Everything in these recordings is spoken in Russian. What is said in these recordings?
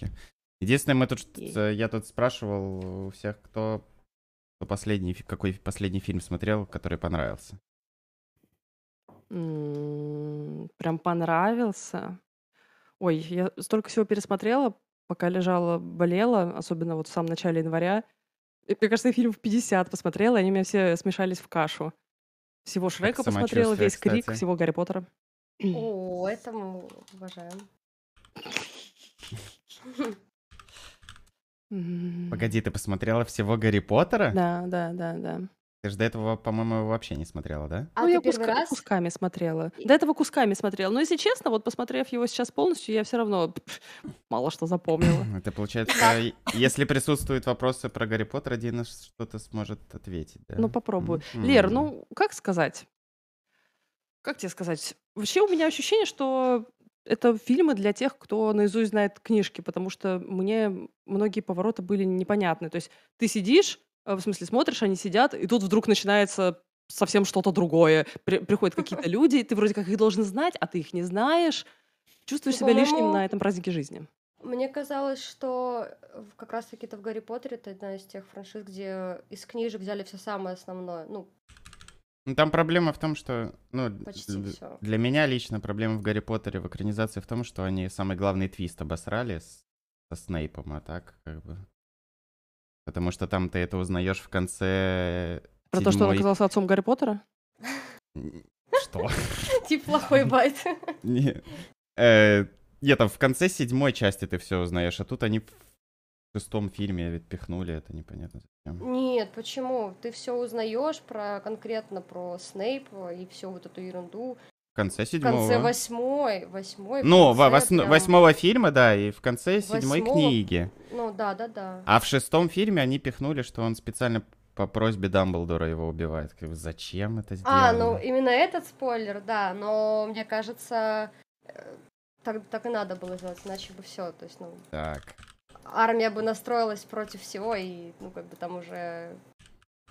все-таки. Единственное, мы тут, я тут спрашивал у всех, кто последний, какой последний фильм смотрел, который понравился. Прям понравился. Ой, я столько всего пересмотрела, пока лежала, болела, особенно вот в самом начале января. Мне кажется, фильм в 50 посмотрела, и они у меня все смешались в кашу. Всего Шрека посмотрела, весь Крик, кстати. Всего Гарри Поттера. О, это мы уважаем. Погоди, ты посмотрела всего Гарри Поттера? Да. Ты же до этого, по-моему, вообще не смотрела, да? А ну, я кусками смотрела. До этого кусками смотрела. Но, если честно, вот посмотрев его сейчас полностью, я все равно мало что запомнила. Это получается, если присутствуют вопросы про Гарри Поттера, Дина что-то сможет ответить, да? Ну, попробую. Лер, ну, как сказать? Как тебе сказать? Вообще у меня ощущение, что это фильмы для тех, кто наизусть знает книжки, потому что мне многие повороты были непонятны. То есть ты сидишь, в смысле, смотришь, они сидят, и тут вдруг начинается совсем что-то другое. Приходят какие-то люди, и ты вроде как их должен знать, а ты их не знаешь. Чувствуешь себя лишним на этом празднике жизни. Мне казалось, что как раз-таки-то в «Гарри Поттере» это одна из тех франшиз, где из книжек взяли все самое основное. Ну, там проблема в том, что... Ну, для меня лично проблема в «Гарри Поттере» в экранизации в том, что они самый главный твист обосрали со Снейпом, а так как бы... Потому что там ты это узнаешь в конце... Про то, что он оказался отцом Гарри Поттера? Что? Тип плохой байт. Нет, там в конце седьмой части ты все узнаешь, а тут они в шестом фильме ведь пихнули, это непонятно зачем. Нет, почему? Ты все узнаешь конкретно про Снейпа и всю вот эту ерунду. В конце седьмого. В конце восьмой. Ну, восьмого фильма, да, и в конце седьмой книги. Ну, да. А в шестом фильме они пихнули, что он специально по просьбе Дамблдора его убивает. Зачем это сделали? Ну, именно этот спойлер, да, но мне кажется, так и надо было сделать, иначе бы все, то есть, Так. Армия бы настроилась против всего, и, как бы там уже...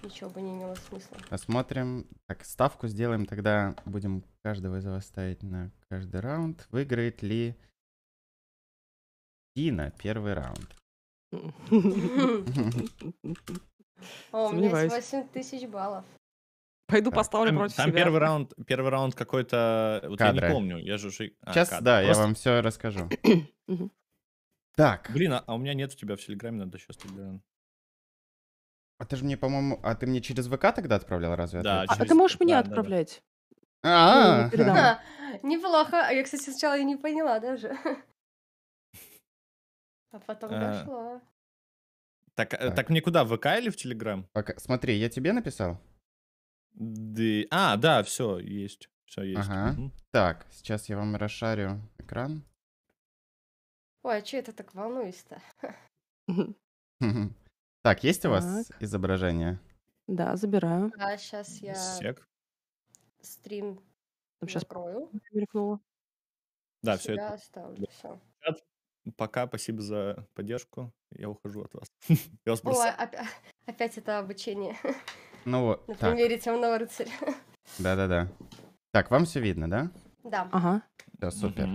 Ничего бы не имело смысла. Посмотрим. Так, ставку сделаем. Тогда будем каждого из вас ставить на каждый раунд. Выиграет ли Дина первый раунд? У меня есть 8000 баллов. Пойду поставлю против себя. Там первый раунд какой-то... Вот я не помню. Сейчас, да, я вам все расскажу. Так. Блин, а у меня нет у тебя в Телеграме, надо сейчас... А ты же мне, по-моему... А ты мне через ВК тогда отправлял, разве? Да, а ты можешь мне отправлять? Да. Неплохо. Я, кстати, сначала и не поняла даже. А потом дошло. Так мне куда, в ВК или в Телеграм? Смотри, я тебе написал? Да, все, есть. Все есть. Так, сейчас я вам расшарю экран. Ой, а что это так волнуюсь-то? Так, есть у вас изображение? Да, забираю. Да, сейчас я стрим открою. Да, все это. Оставлю, все. Пока, спасибо за поддержку. Я ухожу от вас. Опять это обучение. Ну вот. На примере Темного рыцаря. Да. Так, вам все видно, да? Да. Ага. Да, супер.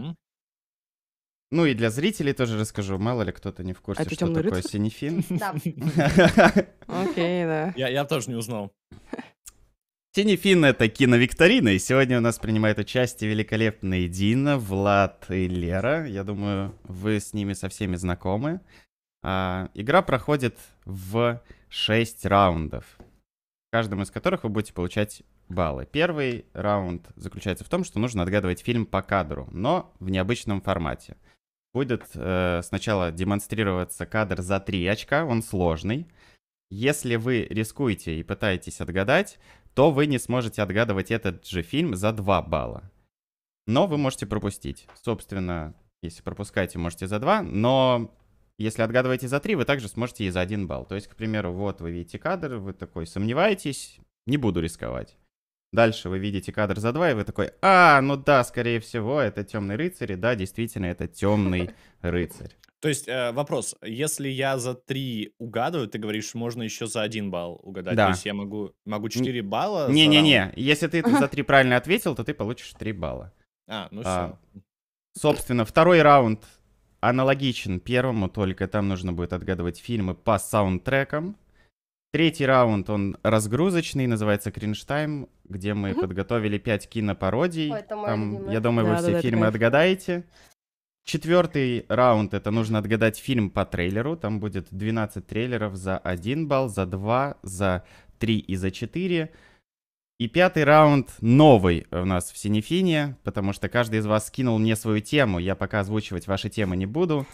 Ну и для зрителей тоже расскажу, мало ли кто-то не в курсе, что такое Синефин. Да. Окей, да. Я тоже не узнал. Синефин — это киновикторина, и сегодня у нас принимают участие великолепные Дина, Влад и Лера. Я думаю, вы с ними со всеми знакомы. Игра проходит в 6 раундов, в каждом из которых вы будете получать баллы. Первый раунд заключается в том, что нужно отгадывать фильм по кадру, но в необычном формате. Будет сначала демонстрироваться кадр за 3 очка, он сложный. Если вы рискуете и пытаетесь отгадать, то вы не сможете отгадывать этот же фильм за 2 балла. Но вы можете пропустить. Собственно, если пропускаете, можете за 2, но если отгадываете за 3, вы также сможете и за 1 балл. То есть, к примеру, вот вы видите кадр, вы такой сомневаетесь, не буду рисковать. Дальше вы видите кадр за 2, и вы такой, ну да, скорее всего, это Темный рыцарь, и да, действительно, это Темный рыцарь. То есть вопрос, если я за 3 угадываю, ты говоришь, можно еще за 1 балл угадать, да. То есть я могу 4 балла? Не-не-не, если ты за 3 правильно ответил, то ты получишь 3 балла. Собственно, второй раунд аналогичен первому, только там нужно будет отгадывать фильмы по саундтрекам. Третий раунд, он разгрузочный, называется «Кринштайм», где мы подготовили 5 кинопародий. Ой, там, я думаю, вы все фильмы отгадаете. Четвертый раунд, это нужно отгадать фильм по трейлеру. Там будет 12 трейлеров за 1 балл, за 2, за 3 и за 4. И пятый раунд новый у нас в Синефине, потому что каждый из вас скинул мне свою тему. Я пока озвучивать ваши темы не буду.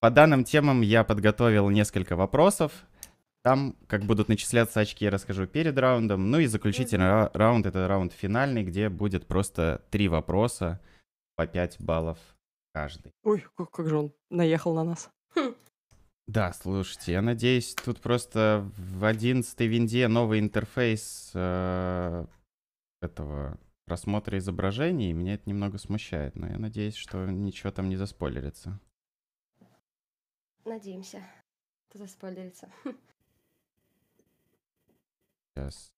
По данным темам я подготовил несколько вопросов. Там, как будут начисляться очки, я расскажу перед раундом. Ну и заключительный раунд, это раунд финальный, где будет просто 3 вопроса по 5 баллов каждый. Ой, как же он наехал на нас. Да, слушайте, я надеюсь, тут просто в 11-й винде новый интерфейс этого просмотра изображений, и меня это немного смущает, но я надеюсь, что ничего там не заспойлерится. Надеемся, что заспойлерится. Сейчас.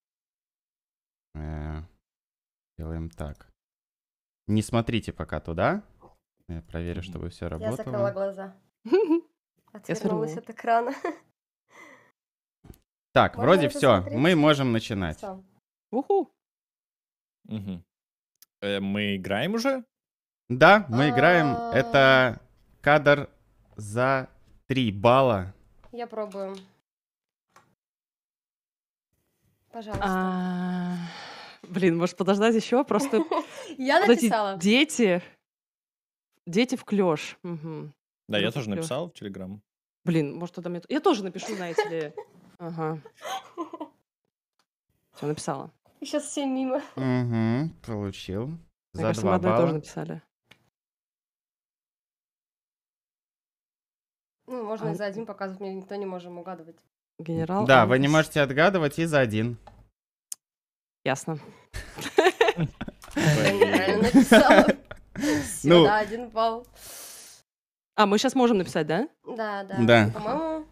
Делаем так. Не смотрите пока туда. Я проверю, чтобы все работало. Я закрыла глаза. Отвернулась от экрана. Так, можно вроде все. Смотреть? Мы можем начинать. Уху. Угу. Мы играем уже? Да, мы играем. Это кадр за 3 балла. Я пробую. Пожалуйста. Блин, может подождать еще? Просто я написала. Дети в клёш. Угу. Да, я тоже написал в Телеграм. Блин, может тогда мне... Я тоже напишу, знаете ли. Ага. Все, написала. Сейчас все мимо. Угу, получил. За 2 балла. Тоже написали. Ну, можно и за 1 показывать, мне никто не можем угадывать. Генерал. Да, вы не можете отгадывать и за 1. Ясно. Ну, 1 балл. Мы сейчас можем написать, да? Да. По-моему.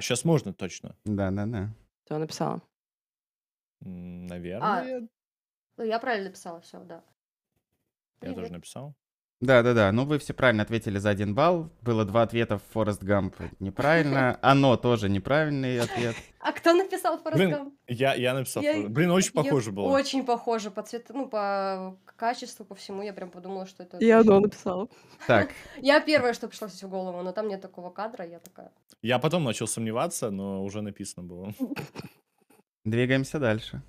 Сейчас можно точно. Да. Все, написала. Наверное. Ну, я правильно написала, все, да. Я тоже написал. Да. Ну, вы все правильно ответили за 1 балл. Было 2 ответа в Форест Гамп. Неправильно. Оно тоже неправильный ответ. А кто написал Форест Гамп? Я написал. Блин, очень похоже было. Очень похоже. По цвету, по качеству, по всему. Я прям подумала, что это... Я оно написала. Так. Я первое, что пришло в голову, но там нет такого кадра. Я такая... Я потом начал сомневаться, но уже написано было. Двигаемся дальше.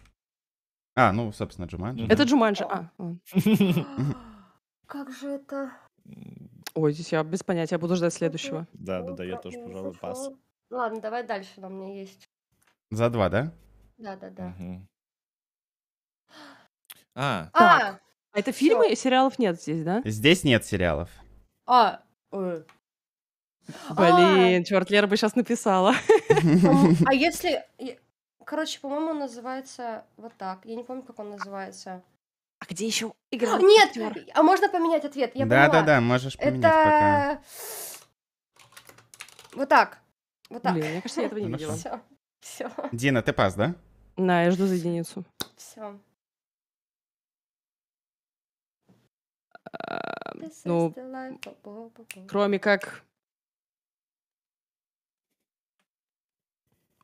Собственно, Джуманджи. Это Джуманджи. Как же это? Ой, здесь я без понятия, я буду ждать следующего. Да, я тоже, пожалуй, пас. Ладно, давай дальше, у меня есть. За 2, да? Да. Угу. Так. А это фильмы и сериалов нет здесь, да? Здесь нет сериалов. Блин, черт, Лера бы сейчас написала. А если... Короче, по-моему, он называется вот так. Я не помню, как он называется. А где еще игра? Нет! А можно поменять ответ? Я поняла. Да, можешь поменять пока. Вот так. Блин, мне кажется, я этого не видела. Все. Дина, ты пас, да? Да, я жду за единицу. Все. Ну, кроме как...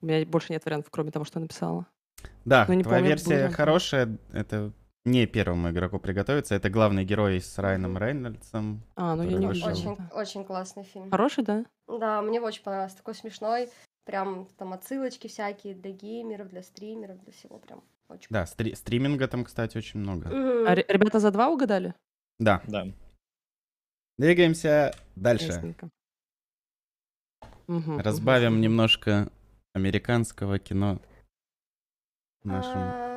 У меня больше нет вариантов, кроме того, что я написала. Да, твоя версия хорошая, это... Не первому игроку приготовиться. Это главный герой с Райаном Рейнольдсом. Я не вижу. Очень классный фильм. Хороший, да? Да, мне очень понравился. Такой смешной. Прям там отсылочки всякие для геймеров, для стримеров, для всего. Прям очень. Да, стриминга там, кстати, очень много. Ребята за 2 угадали? Да. Двигаемся дальше. Разбавим немножко американского кино нашему.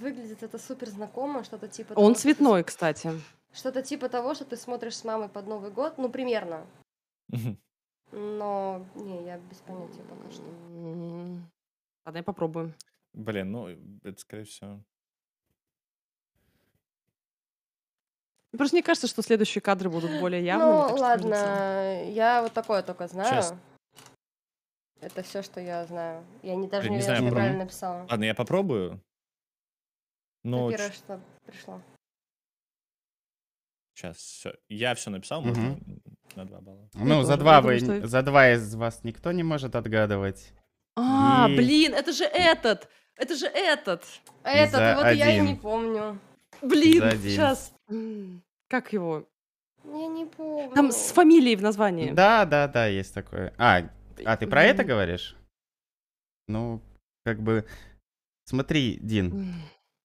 Выглядит это супер знакомо, что-то типа... Он цветной, кстати. Что-то типа того, что ты смотришь с мамой под Новый год, ну, примерно. Но, я без понятия пока что. Давай попробуем. Блин, это, скорее всего... Просто мне кажется, что следующие кадры будут более явными. Ну, ладно, я вот такое только знаю. Это все, что я знаю. Я даже не знаю, что правильно написала. Ладно, я попробую. Первое, что пришло. Сейчас все. Я все написал, можно? На 2 балла. Ну, за 2 вы... что... за 2 из вас никто не может отгадывать. А, и... блин, это же этот! Это же этот! Этот, вот я и не помню. Блин, сейчас. Как его? Я не помню. Там с фамилией в названии. Да, да, да, есть такое. А ты про это говоришь? Ну, как бы... Смотри, Дин,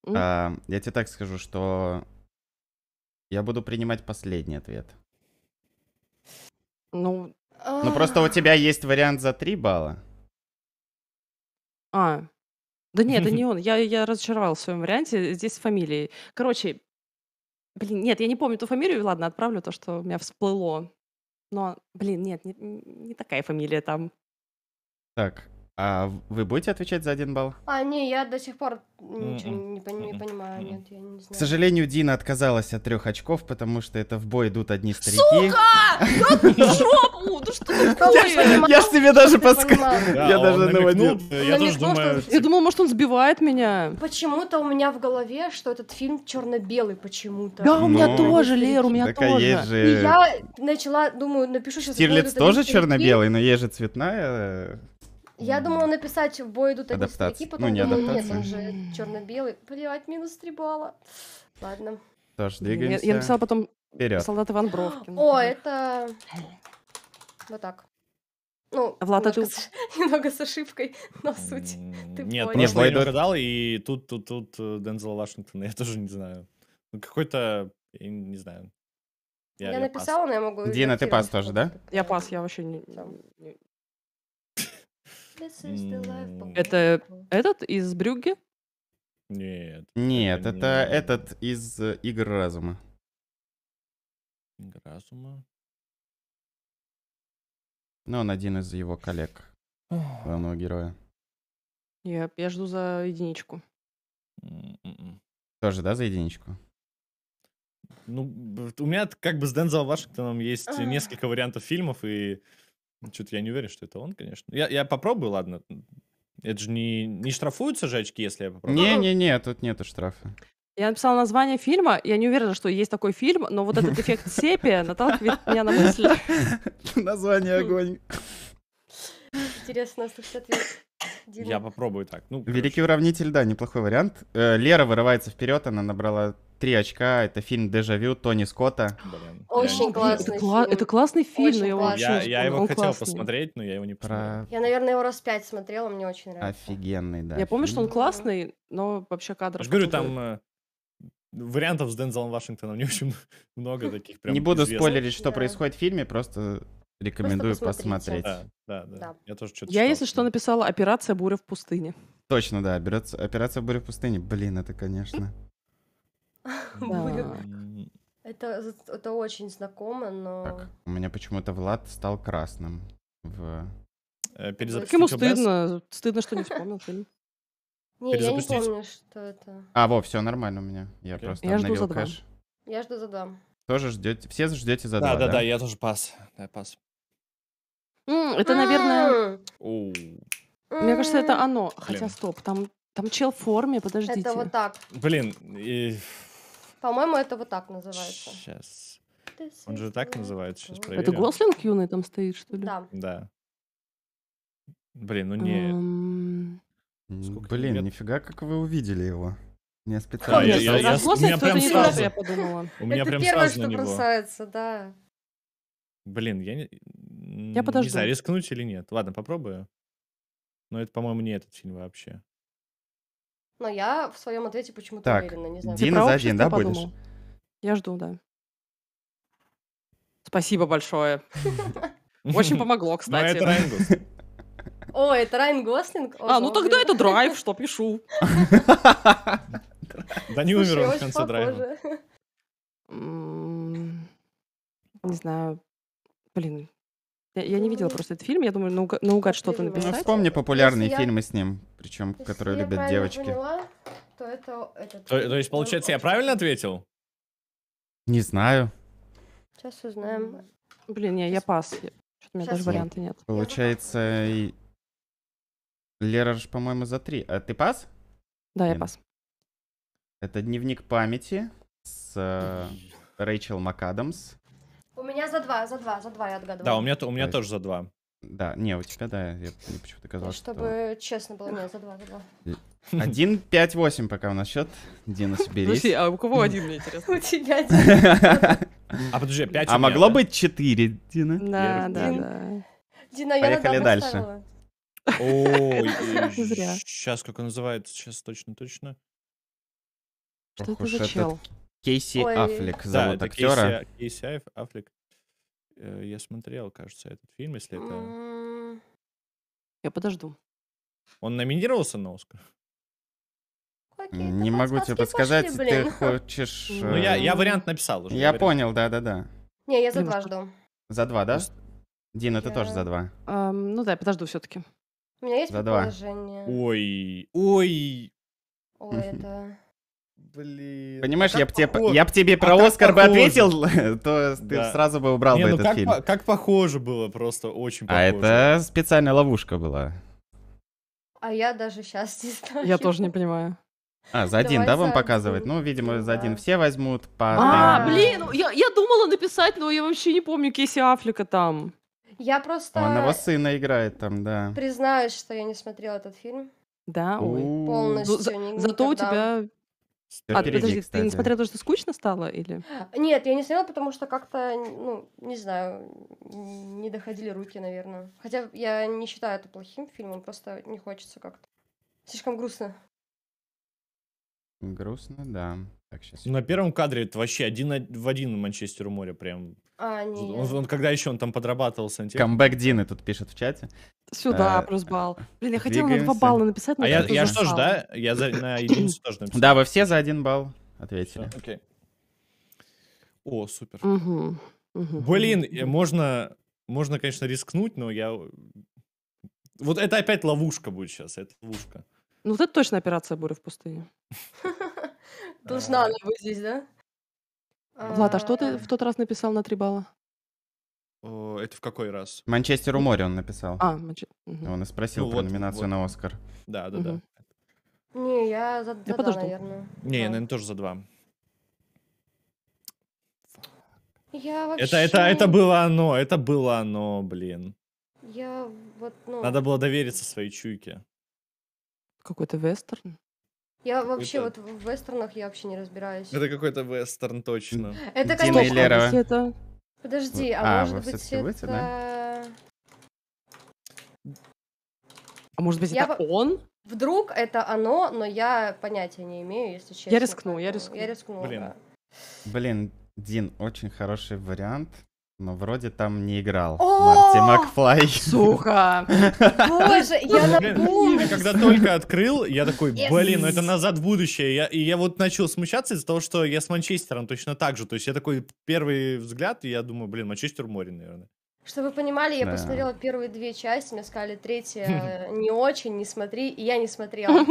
я тебе так скажу, что я буду принимать последний ответ. Ну, просто у тебя есть вариант за 3 балла. Да нет, это не он. Я разочаровалась в своем варианте. Здесь с фамилией. Короче, блин, нет, я не помню ту фамилию. Ладно, отправлю то, что у меня всплыло. Но, блин, нет, не такая фамилия там. Так. А вы будете отвечать за 1 балл? Не, я до сих пор ничего не понимаю. Нет, я не знаю. К сожалению, Дина отказалась от 3 очков, потому что это в бой идут одни старики. Сука! Я жопу! Да что такое? Я ж тебе даже подсказал. Я даже наводил. Я тоже думаю. Я думал, может, он сбивает меня. Почему-то у меня в голове, что этот фильм черно-белый почему-то. Да, у меня тоже, Лер, у меня тоже. Я начала, думаю, напишу сейчас... Стирлиц тоже черно-белый, но есть же цветная... Я думала написать «В бой идут одни старики», потом думала, нет, он же черно-белый. Блять, минус 3 балла. Ладно. Тоже двигаемся. Я написала потом «Солдат Иван Бровкин». О, это... Вот так. Ну, Влад, немного с ошибкой, но суть. Нет, просто я не угадал, и тут Дэнзел Вашингтон, я тоже не знаю. Какой-то, не знаю. Я написала, но я могу... Дина, ты пас тоже, да? Я пас, я вообще не... Это этот из Брюгге? Нет. Нет, это этот из «Игр разума». «Игр разума»? Ну, он один из его коллег, главного героя. Я жду за единичку. Тоже, да, за единичку? Ну, у меня как бы с Дэнзелом Вашингтоном есть несколько вариантов фильмов, и... Что-то я не уверен, что это он, конечно. Я попробую, ладно. Это же не штрафуются же очки, если я попробую? Не-не-не, тут нету штрафа. Я написала название фильма, я не уверена, что есть такой фильм, но вот этот эффект сепия наталкивает меня на мысль. Название огонь. Интересно, слушать ответ. Я попробую так. Великий уравнитель, да, неплохой вариант. Лера вырывается вперед, она набрала 3 очка. Это фильм «Дежавю» Тони Скотта. Очень классный фильм. Это классный фильм. Я его хотел посмотреть, но я его не посмотрел. Я, наверное, его раз 5 смотрела, мне очень нравится. Офигенный, да. Я помню, что он классный, но вообще кадров... Я же говорю, там вариантов с Дэнзелом Вашингтоном не очень много таких. Не буду спойлерить, что происходит в фильме, просто... Рекомендую посмотреть. Да. Я тоже что-то. Я, если что, написала «Операция буря в пустыне». Точно, да. «Операция буря в пустыне». Блин, это, конечно. Это очень знакомо, но... У меня почему-то Влад стал красным. Ему стыдно. Стыдно, что не вспомнил фильм. Не, я не помню, что это. Все нормально у меня. Я просто обновил кэш. Я жду за 2. Тоже ждете? Все ждете за 2, да? Да, я тоже пас. Да, пас. Это, наверное... Мне кажется, это оно. Хотя, стоп, там чел в форме, подождите. Это вот так. Блин. По-моему, это вот так называется. Сейчас. Он же так называется. Сейчас проверим. Это Гослинг юный там стоит, что ли? Да. Блин, Блин, нифига, как вы увидели его. Не специально. У меня прям первое, сразу на него. Бросается, да. Блин, я подожду. Не знаю, рискнуть или нет. Ладно, попробую. Но это, по-моему, не этот фильм вообще. Но я в своем ответе почему-то уверена. Не знаю. Дина за 1, да, будешь? Я жду, да. Спасибо большое. Очень помогло, кстати. О, это Райан Гослинг? Ну тогда это «Драйв», что пишу. Да не умер он в конце «Драйва». Не знаю. Блин. Я не видела просто этот фильм. Я думаю, наугад что-то написать. Ну, вспомни популярные фильмы с ним, причем, которые любят девочки. То есть, получается, я правильно ответил? Не знаю. Сейчас узнаем. Блин, я пас. У меня даже варианта нет. Получается, Лера же, по-моему, за 3. А ты пас? Да, я пас. Это «Дневник памяти» с Рейчел Макадамс. У меня за два я отгадываю. Да, у меня тоже за два. Да, не, у тебя, да, я почему-то казалось, чтобы что... честно было, нет, за два, за два. 1-5-8 пока у нас счет. Дина, соберись. Подожди, а у кого один, мне интересно? У тебя один. А подожди, 5 у меня, могло быть 4, Дина? Да, да, да. Дина, я поехали дальше. Ой, сейчас, как он называется, сейчас точно. Что это за чел? Кейси Аффлек зовут актера. Кейси Аффлек. Я смотрел, кажется, этот фильм, если это... Я подожду. Он номинировался на Оскар? Не могу тебе подсказать, пошли, ты хочешь... Ну, я вариант написал уже. Я понял, да-да-да. Не, я за два жду. За два, да? Дина, ты тоже за два. Ну да, я подожду все-таки. У меня есть предложение. Ой, это... Блин. Понимаешь, а я бы тебе про Оскар бы ответил, то ты сразу бы убрал бы этот фильм. Как похоже было, просто очень похоже. А это специальная ловушка была. А я даже сейчас не знаю. Я тоже не понимаю. А, за один, да, вам показывать? Ну, видимо, за один все возьмут. А, блин, я думала написать, но я вообще не помню Кейси Аффлека там. Я просто... Он его сына играет там, да. Признаюсь, что я не смотрела этот фильм. Да, ой. Полностью. Зато у тебя... А, подожди, ты не смотрела то, что скучно стало, или? Нет, я не смотрела, потому что как-то, ну, не знаю, не доходили руки, наверное. Хотя я не считаю это плохим фильмом, просто не хочется как-то. Слишком грустно. Грустно, да. Так, сейчас. На первом кадре это вообще один в один Манчестер у моря прям. А, нет. Он когда еще он там подрабатывал сантехник? Камбэк Дины тут пишет в чате. Сюда, плюс балл. Блин, я хотела на 2 балла написать. А я что ж, да? Я на единицу тоже написал. Да, вы все за 1 балл ответили. Окей. О, супер. Блин, можно, конечно, рискнуть, но я... Вот это опять ловушка будет сейчас, это ловушка. Ну, вот это точно операция «Буря в пустыне». Должна она быть здесь, да? Влад, а что ты в тот раз написал на 3 балла? Это в какой раз? «Манчестер у моря» он написал. А, он и спросил про номинацию на Оскар. Да. Не, я за 2, наверное. Не, я, наверное, тоже за 2. Это было оно, блин. Надо было довериться своей чуйке. Какой-то вестерн? Я вообще вот в вестернах я вообще не разбираюсь. Это какой-то вестерн, точно. Это, конечно, подожди, а может быть это... А может быть это он? Вдруг это оно, но я понятия не имею, если честно. Я рискну. Блин, Дин, очень хороший вариант. Но вроде там не играл Марти Макфлай. Сука! Боже, я напомню. Когда только открыл, я такой, блин, это «Назад в будущее». И я вот начал смущаться из-за того, что я с Манчестером точно так же. То есть я такой первый взгляд, и я думаю, блин, Манчестер в море, наверное. Чтобы вы понимали, я посмотрела первые 2 части, мне сказали, 3-я не очень, не смотри, и я не смотрела.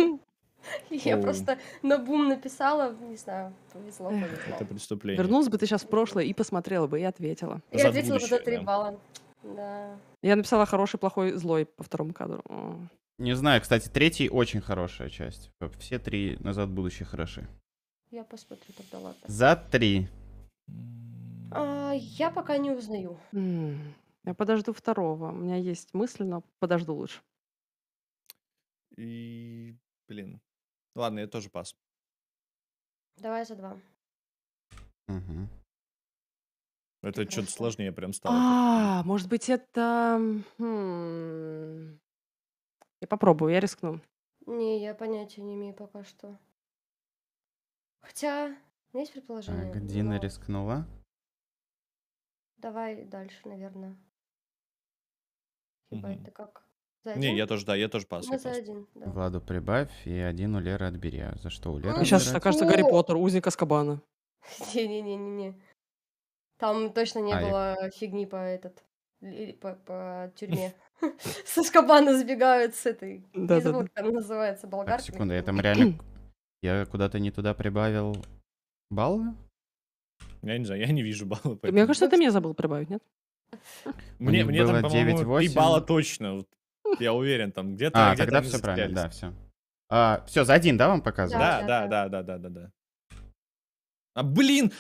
Я просто на бум написала, не знаю, повезло. Это преступление. Вернулась бы ты сейчас в прошлое и посмотрела бы, и ответила. Я ответила бы за 3 балла. Да. Я написала «хороший, плохой, злой» по второму кадру. Не знаю, кстати, 3-й очень хорошая часть. Все 3 «Назад в будущее» хороши. Я посмотрю тогда, ладно. За 3. Я пока не узнаю. Я подожду 2-го. У меня есть мысль, но подожду лучше. И... Блин. Ладно, я тоже пас. Давай за 2. Угу. Это что-то сложнее прям стало. Может быть, это... Я попробую, я рискну. Не, я понятия не имею пока что. Хотя, у меня есть предположение. Так, Дина рискнула. Давай дальше, наверное. Хиба это как... Не, я тоже пас. Владу прибавь и 1 у Леры отбери. За что у Леры? Сейчас окажется Гарри Поттер, узник Азкабана. Не-не-не-не. Там точно не было фигни по тюрьме. С Азкабана сбегают с этой. Да, да. Она называется болгарка. Секунду, я там реально... Я куда-то не туда прибавил баллы? Я не знаю, я не вижу баллы. Мне кажется, ты мне забыл прибавить, нет? Мне там, по-моему, 3 балла точно. Я уверен, там где-то... тогда все правильно, да, все. Все, за 1, да, вам показывают? Да. А, блин!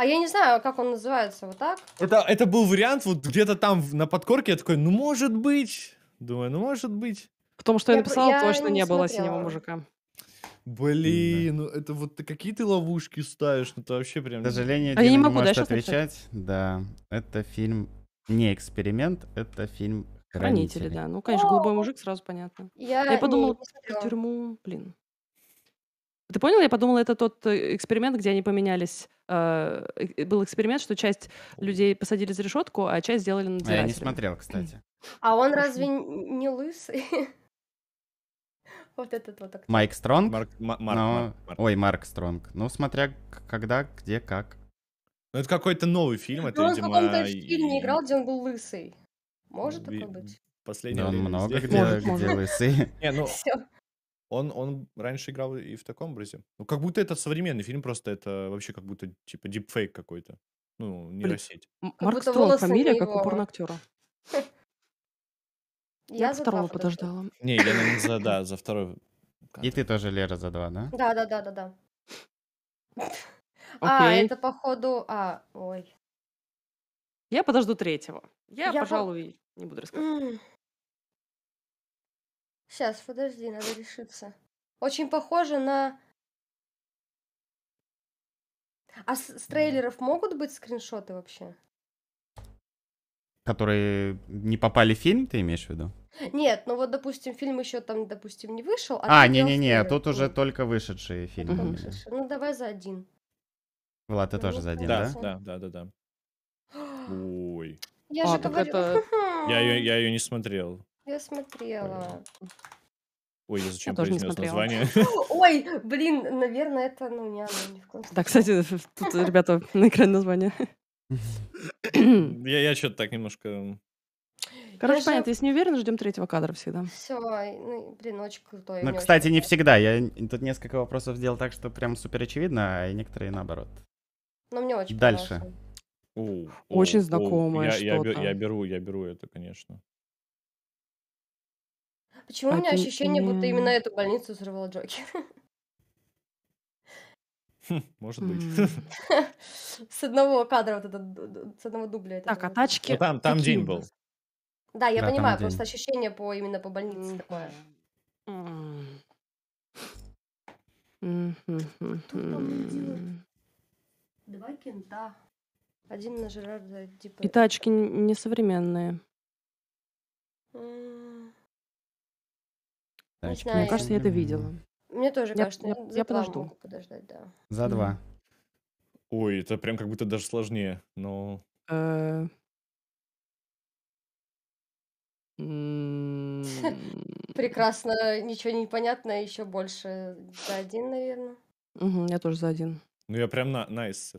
А я не знаю, как он называется, вот так? Это был вариант, вот где-то там на подкорке я такой, ну может быть. Думаю, ну может быть. Потому что я написала, точно не было синего мужика. Блин, ну это вот какие ты ловушки ставишь, ну это вообще прям... К сожалению, Дина не может отвечать. Да, это фильм не эксперимент, это фильм «Хранители». Да, ну конечно, голубой мужик, сразу понятно. Я подумала про тюрьму, блин. Ты понял? Я подумала, это тот эксперимент, где они поменялись. Был эксперимент, что часть людей посадили за решетку, а часть сделали надзирателем. Я не смотрел, кстати. А он разве не лысый? Вот этот вот. Майк Стронг? Ой, Марк Стронг. Ну, смотря когда, где, как. Ну, это какой-то новый фильм. Он в каком-то фильме играл, где он был лысый. Может такое быть? Последний. Он много где лысый. Он раньше играл и в таком образе. Ну, как будто это современный фильм, просто это вообще как будто типа дипфейк какой-то. Ну, нейросеть. Марк Стронг, фамилия, как у порноактера. Я за второго подождала. Не, я, наверное, за второй. И ты тоже, Лера, за два, да? Да. А, это походу... ой. Я подожду третьего. Я, пожалуй, не буду рассказывать. Сейчас, подожди, надо решиться. Очень похоже на... А с трейлеров могут быть скриншоты вообще? Которые не попали в фильм, ты имеешь в виду? Нет, ну вот, допустим, фильм еще там, допустим, не вышел. А, не-не-не, тут уже только вышедшие фильмы. Ну, давай за один. Влад, ты тоже за один, да? Да. Ой. Я же говорю... Я ее не смотрел. Я смотрела. Ой, я зачем произнес название? Ой, блин, наверное, это, ну, не оно. Да, кстати, тут, ребята, на экране название. Я что-то так немножко... Короче, понятно, если не уверен, ждем третьего кадра всегда. Все, блин, очень крутой. Ну, кстати, не всегда. Я тут несколько вопросов сделал так, что прям супер очевидно, а некоторые наоборот. Но мне очень дальше. Очень знакомое что-то. Я беру это, конечно. Почему у меня ощущение, будто именно эту больницу взорвал Джокер? Может быть. С одного кадра, с одного дубля. Так, а тачки... Там день был. Да, я понимаю, просто ощущение именно по больнице такое. Два кента. Один на Жерар Депардье. И тачки несовременные. Мне кажется, я это видела. Мне тоже кажется, я подожду. За два. Ой, это прям как будто даже сложнее, но... Прекрасно, ничего не понятно, еще больше за один, наверное. Я тоже за один. Ну я прям найс.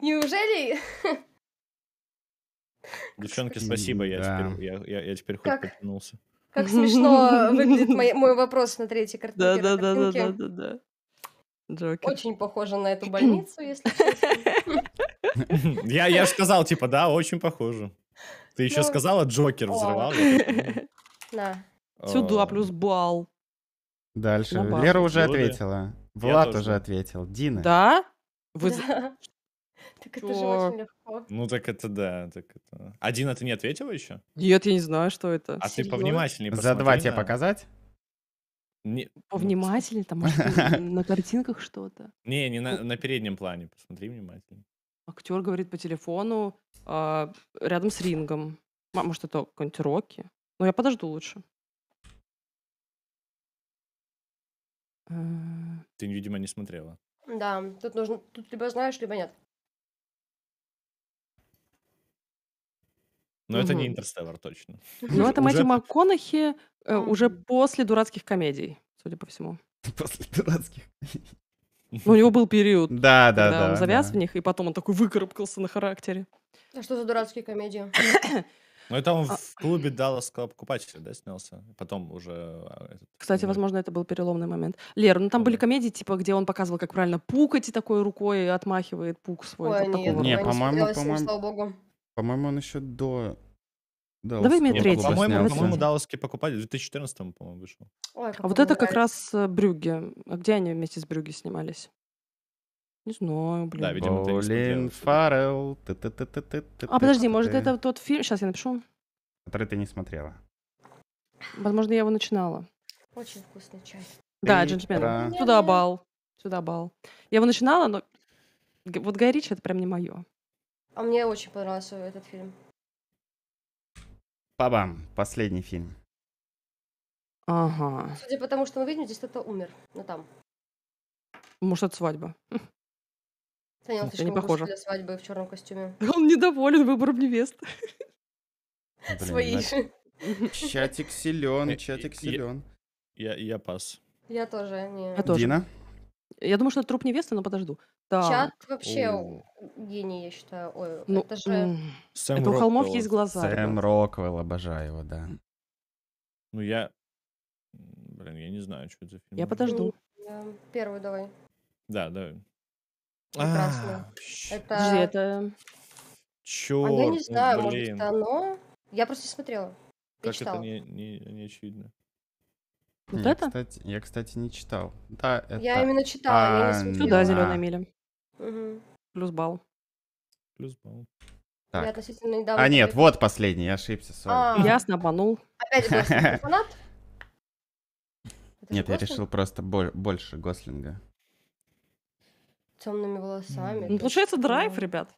Неужели... Девчонки, спасибо, я теперь хоть потянулся. Как смешно выглядит мой вопрос на третьей картинке. Да. Джокер. Очень похоже на эту больницу, если честно. Я же сказал, типа, да, очень похоже. Ты еще сказала, Джокер взрывал. Да. Сюда плюс балл. Дальше. Лера уже ответила. Влад уже ответил. Дина. Да? Так это же очень легко. Ну так это да. Один, а ты не ответила еще? Нет, я не знаю, что это. А ты повнимательнее посмотри. За два тебе показать? Повнимательнее, там на картинках что-то. Не, на переднем плане, посмотри внимательно. Актер говорит по телефону рядом с рингом. Может, это какой-нибудь Рокки? Но я подожду лучше. Ты, видимо, не смотрела. Да, тут нужно, тут либо знаешь, либо нет. Но это не Интерстеллар, точно. Ну, это Мэтью МакКонахи уже после дурацких комедий, судя по всему. После дурацких комедий. Ну, у него был период, когда он завяз в них, и потом он такой выкарабкался на характере. А что за дурацкие комедии? Ну, это он в клубе Даллас покупателя, да, снялся? Потом уже... Кстати, возможно, это был переломный момент. Лер, ну там были комедии, типа, где он показывал, как правильно пукать и такой рукой отмахивает пук свой. Ой, нет, по-моему, слава богу. По-моему, он еще до... Давай мне третий. По-моему, «Далласский покупатель» в 2014-м, по-моему, вышел. Ой, а вот это как раз Брюгге. Где они вместе с Брюгге снимались? Не знаю, блин. Да, видимо, Колин Фаррелл. А, подожди, может, это тот фильм... Сейчас я напишу. Который ты не смотрела. Возможно, я его начинала. Очень вкусный чай. Да, джентльмен. Сюда бал. Сюда бал. Я его начинала, но... Вот Гай Ричи — это прям не мое. А мне очень понравился этот фильм. Па-бам. Последний фильм. Ага. Судя по тому, что мы видим, здесь кто-то умер. Ну, там. Может, это свадьба. Саня, он слишком похож для свадьбы в черном костюме. Он недоволен выбором невесты. Свои же. Чатик силен, чатик силен. Я пас. Я тоже. Дина? Я думаю, что это труп невесты, но подожду. Чат вообще гений, я считаю. Ой, это же... Это у холмов есть глаза. Сэм Роквелл, обожаю его, да. Ну я... Блин, я не знаю, что это за фильм. Я подожду. Первую давай. Да, давай. Прекрасно. Это... Чёрт, я не знаю, может, это оно? Я просто не смотрела. Как это не очевидно? Вот это? Кстати, я, кстати, не читал. Да, это... Я именно читала, я не смотрела. Сюда, зеленая миля. Угу. Плюс балл. Плюс балл. Так. Относительно недавно... А нет, вот последний, я ошибся. Я снабанул. Опять Гослинг фанат? Нет, я решил просто больше Гослинга. Темными волосами. Ну, получается, драйв, ребят.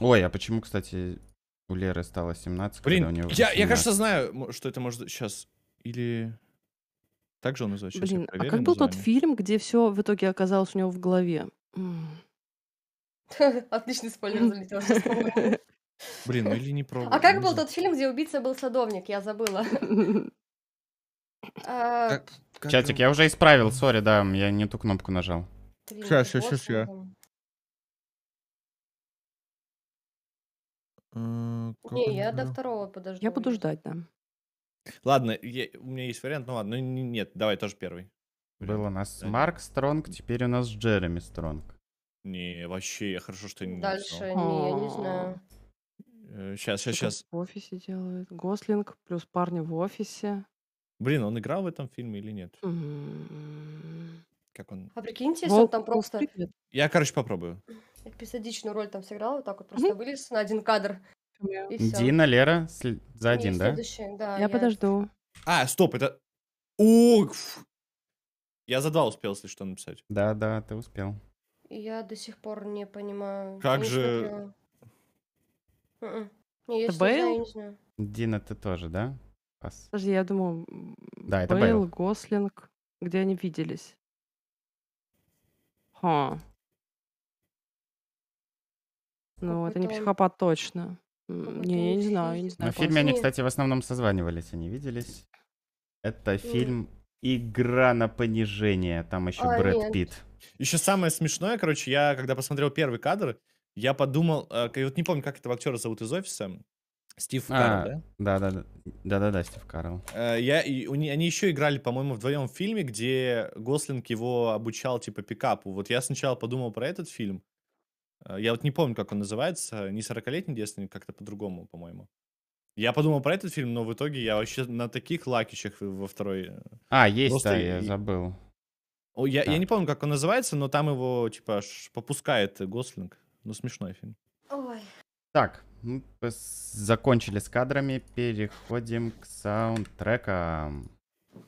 Ой, а почему, кстати, у Леры стало 17? Блин, у него 18? Я, кажется, знаю, что это может сейчас. Или... Так же он называется. Блин, а как был тот фильм, где все в итоге оказалось у него в голове? Отличный спойлер залетел. Блин, ну или не пробовал. А как был тот фильм, где убийца был садовник? Я забыла. Чатик, я уже исправил, сори, да, я не ту кнопку нажал. Сейчас, я. Не, я до второго подожду. Я буду ждать, да. Ладно, у меня есть вариант, ну ладно, нет, давай тоже первый. Был у нас Марк Стронг, теперь у нас Джереми Стронг. Не, вообще, я хорошо, что не... Дальше, не, я не знаю. Сейчас. В офисе делают. Гослинг плюс парни в офисе. Блин, он играл в этом фильме или нет? Как он? А прикиньте, если он там просто... Я, короче, попробую. Эпизодичную роль там сыграл, вот так вот просто вылез на один кадр. Дина, Лера, за один, да? Я подожду. А, стоп, это... Я за два успел, если что, написать. Да, ты успел. Я до сих пор не понимаю. Как же... Это Бейл? Дина, ты тоже, да? Подожди, я думаю, да, это Бейл, Гослинг, где они виделись. Ну, это не психопат точно. Не, я не знаю, я не знаю. В фильме они, кстати, в основном созванивались, они виделись. Это фильм «Игра на понижение». Там еще Брэд Питт. Еще самое смешное, короче, я, когда посмотрел первый кадр, я подумал, вот не помню, как этого актера зовут из «Офиса». Стив Карелл, да? Да, Стив Карелл. Они еще играли, по-моему, вдвоем в фильме, где Гослинг его обучал, типа, пикапу. Вот я сначала подумал про этот фильм. Я вот не помню, как он называется. Не «40-летний девственник», как-то по-другому, по-моему. Я подумал про этот фильм, но в итоге я вообще на таких лакичах во второй... А, есть, просто... да, я забыл. Я не помню, как он называется, но там его, типа, аж попускает Гослинг. Ну, смешной фильм. Ой. Так. Мы закончили с кадрами, переходим к саундтрекам.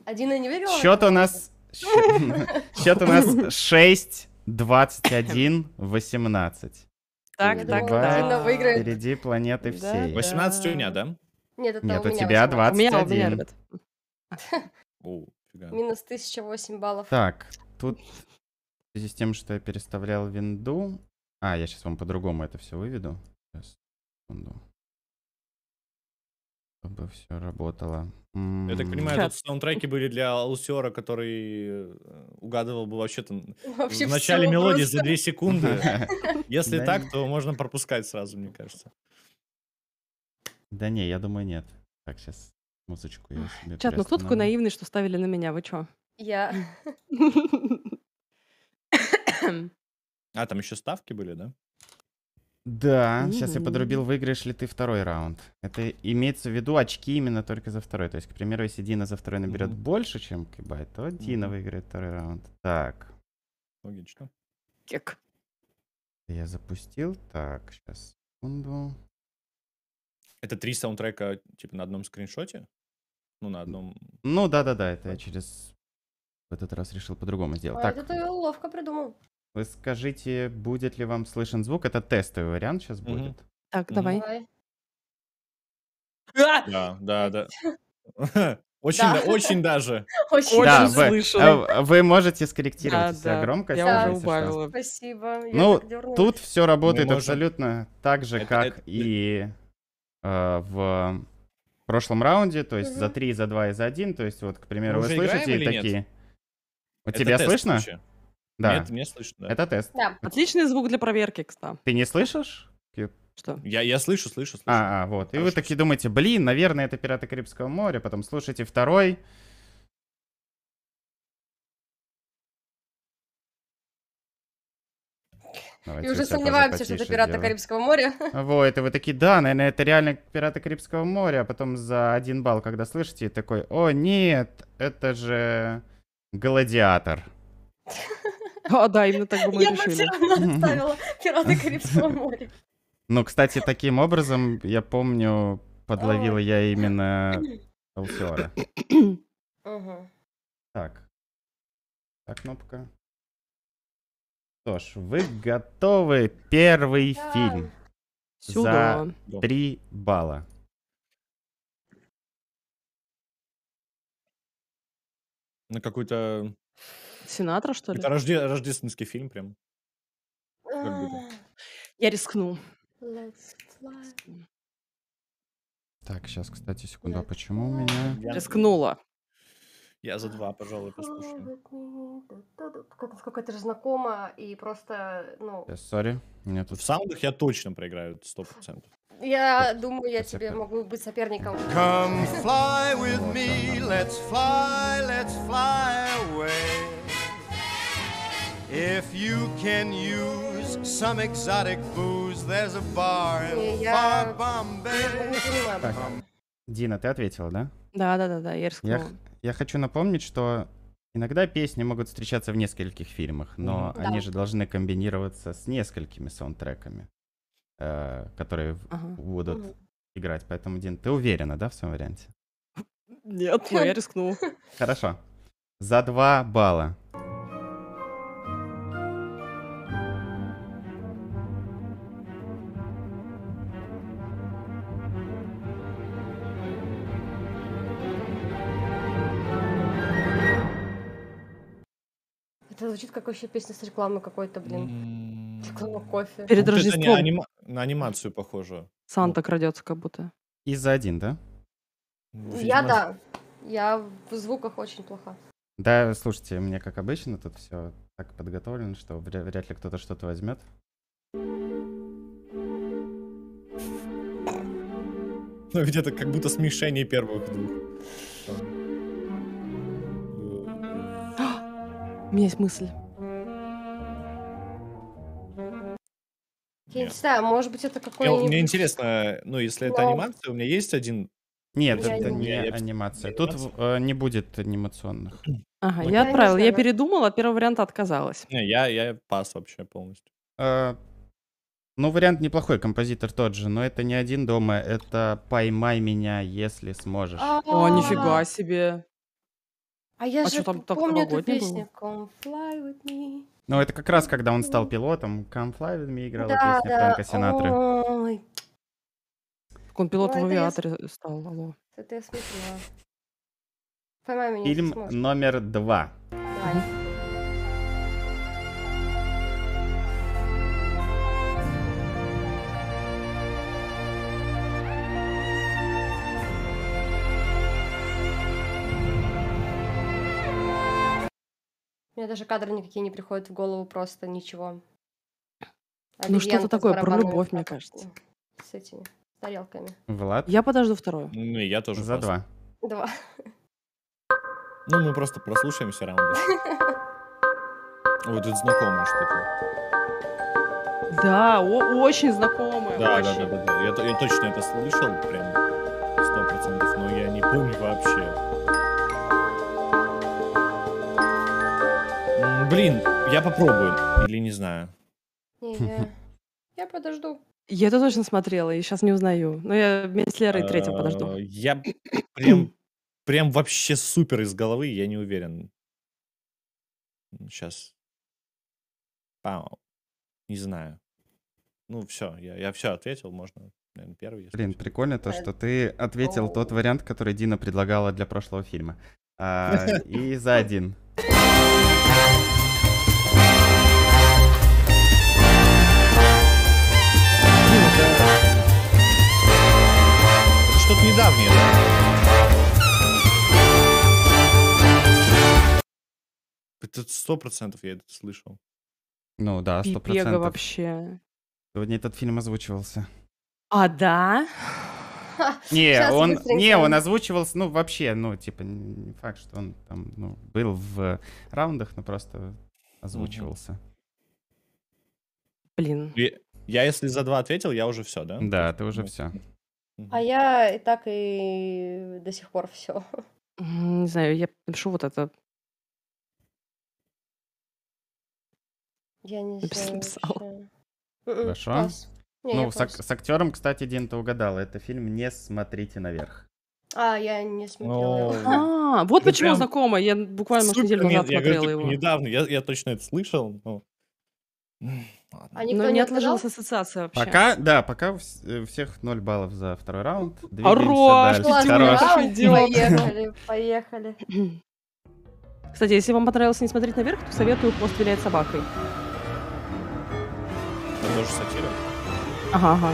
Один и не верил. Счет у нас 6-21-18. Так. Впереди планеты всей. 18 у меня, да? Нет, у тебя 21. Минус 1008 баллов. Так, тут в связи с тем, что я переставлял винду. А, я сейчас вам по-другому это все выведу. Чтобы все работало. Я так понимаю, тут саундтреки были для Алсера, который угадывал бы вообще там в начале мелодии за 2 секунды. Если так, то можно пропускать сразу, мне кажется. Да не, я думаю, нет. Так, сейчас музычку я себе. Чат, ну кто такой наивный, что ставили на меня? Вы чё? Я. А, там еще ставки были, да? Да, сейчас я подрубил, выиграешь ли ты второй раунд. Это имеется в виду очки именно только за второй. То есть, к примеру, если Дина за второй наберет больше, чем Кибай, то Дина выиграет второй раунд. Так. Логично. Кек. Я запустил. Так, сейчас, секунду. Это 3 саундтрека, типа, на одном скриншоте? Ну, на одном... Ну, да-да-да, это я через... В этот раз решил по-другому сделать. Так, это ты ловко придумал. Вы скажите, будет ли вам слышен звук? Это тестовый вариант сейчас будет. Так, давай. Да. Очень даже. Очень слышно. Вы можете скорректировать громкость. Я уже убавила. Спасибо. Ну, тут все работает абсолютно так же, как и в прошлом раунде. То есть за 3, за 2 и за 1. То есть вот, к примеру, вы слышите такие... У тебя слышно? Да. Нет, мне слышно. Да. Это тест. Да. Отличный звук для проверки, кстати. Ты не слышишь? Что? Я слышу. Вот. Хорошо. И вы такие думаете, блин, наверное, это «Пираты Карибского моря». Потом слушайте второй. Давайте и уже сомневаемся, что это «Пираты Карибского моря». Вот, и вы такие, да, наверное, это реально «Пираты Карибского моря». А потом за 1 балл, когда слышите, такой, о, нет, это же «Гладиатор». О, да, именно так бы мы решили. Я бы все равно отставила «Пираты Карибского моря». Ну, кстати, таким образом, я помню, подловила я именно Элсиора. Так. Так, кнопка. Что ж, вы готовы. Первый фильм. За 3 балла. На какую-то... Синатра, что ли? Это рождественский фильм прям. Я рискну. Так, сейчас, кстати, секунду, а почему у меня... Я рискнула. Я за 2, пожалуй, послушаю. Сколько это же знакомо и просто, ну... Сори, меня тут... В саундах я точно проиграю, 100%. Я думаю, я тебе могу быть соперником. Come fly with me, let's fly away. If you can use some exotic booze, there's a bar in far Bombay. Дина, ты ответила, да? Да, я рискнула. Я хочу напомнить, что иногда песни могут встречаться в нескольких фильмах, но они же должны комбинироваться с несколькими саундтреками, которые будут играть. Поэтому, Дин, ты уверена, да, в своем варианте? Нет, но я рискнула. Хорошо. За 2 балла. Это звучит как вообще песня с рекламы какой-то, блин. Реклама кофе. Перед Рождеством. На анимацию похоже. Санта крадется как будто. И за 1, да? Я в звуках очень плоха. Да, слушайте, мне как обычно тут все так подготовлено, что вряд ли кто-то что-то возьмет. Ну ведь это как будто смешение первых двух. У меня есть мысль. Я не знаю, может быть, это какой-нибудь... Мне интересно, ну, если это анимация, у меня есть один... Нет, это не анимация. Тут не будет анимационных. Ага, я отправила. Я передумала, от первого варианта отказалась. Не, я пас вообще полностью. Ну, вариант неплохой, композитор тот же, но это не «Один дома», это «Поймай меня, если сможешь». О, нифига себе. А я же помню эту песню. Come fly with me. Ну, это как раз, когда он стал пилотом. Come fly with me играла песня Фрэнка Синатры. Так он пилотом в авиаторе стал. Это я смотрела. Фильм номер 2. Мне даже кадры никакие не приходят в голову, просто ничего. Ну что-то такое про любовь, мне кажется. С этими тарелками. Влад? Я подожду вторую. Ну и я тоже. За 2. 2. Ну мы просто прослушаем все раунды. Ой, тут знакомое что-то. Да, очень знакомое. Да. Я точно это слышал, прям 100%, но я не помню вообще. Блин, я попробую. Или не знаю. Не-не. Я подожду. Я это точно смотрела, и сейчас не узнаю. Но я вместе с Лерой третьим подожду. Я прям вообще супер из головы, я не уверен. Сейчас. Пау. Не знаю. Ну, все, я все ответил, можно, наверное, первый. Блин, прикольно то, что ты ответил тот вариант, который Дина предлагала для прошлого фильма. И за один. Что-то недавнее, да? Это 100% я это слышал. Ну да, 100%. Пипега вообще. Сегодня этот фильм озвучивался. А, да? Он озвучивался, ну, вообще, ну, типа, не факт, что он там был в раундах, но просто озвучивался. Блин. Я если за два ответил, я уже все, да? Да, ты уже все. А я и так и до сих пор все. Не знаю, я пишу вот это. Я не знаю. Хорошо. Ну, с актером, кстати, Дин, ты угадала. Это фильм «Не смотрите наверх». А, я не смотрела его. А, вот почему знакомо. Я буквально, может, неделю назад смотрела его. Недавно, я точно это слышал, но... А никто не отложилась ассоциация вообще. Пока у всех 0 баллов за второй раунд. Хорош! Поехали. Кстати, если вам понравилось «Не смотреть наверх», то советую «Хвост виляет собакой». Это тоже сатира. Ага.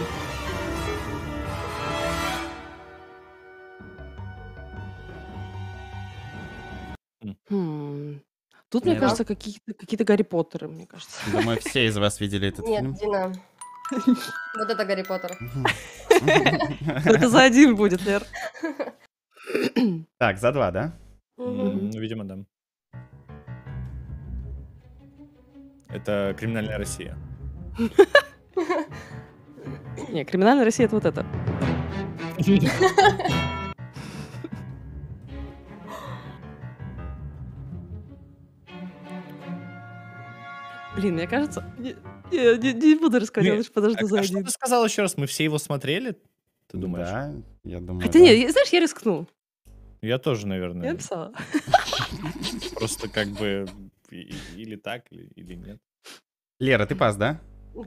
Тут, мне кажется, какие-то Гарри Поттеры, мне кажется. Думаю, все из вас видели этот фильм. Нет, Дина. Вот это Гарри Поттер. Это за один будет, Лер. Так, за два, да? Видимо, да. Это «Криминальная Россия». Не, «Криминальная Россия» — это вот это. Блин, мне кажется... Я не буду рассказывать, лучше подожду за один. Что ты сказал еще раз? Мы все его смотрели? Ты думаешь? Да, я думаю. Хотя нет, знаешь, я рискнул. Я тоже, наверное. Я написала. Просто как бы... Или так, или нет. Лера, ты пас, да?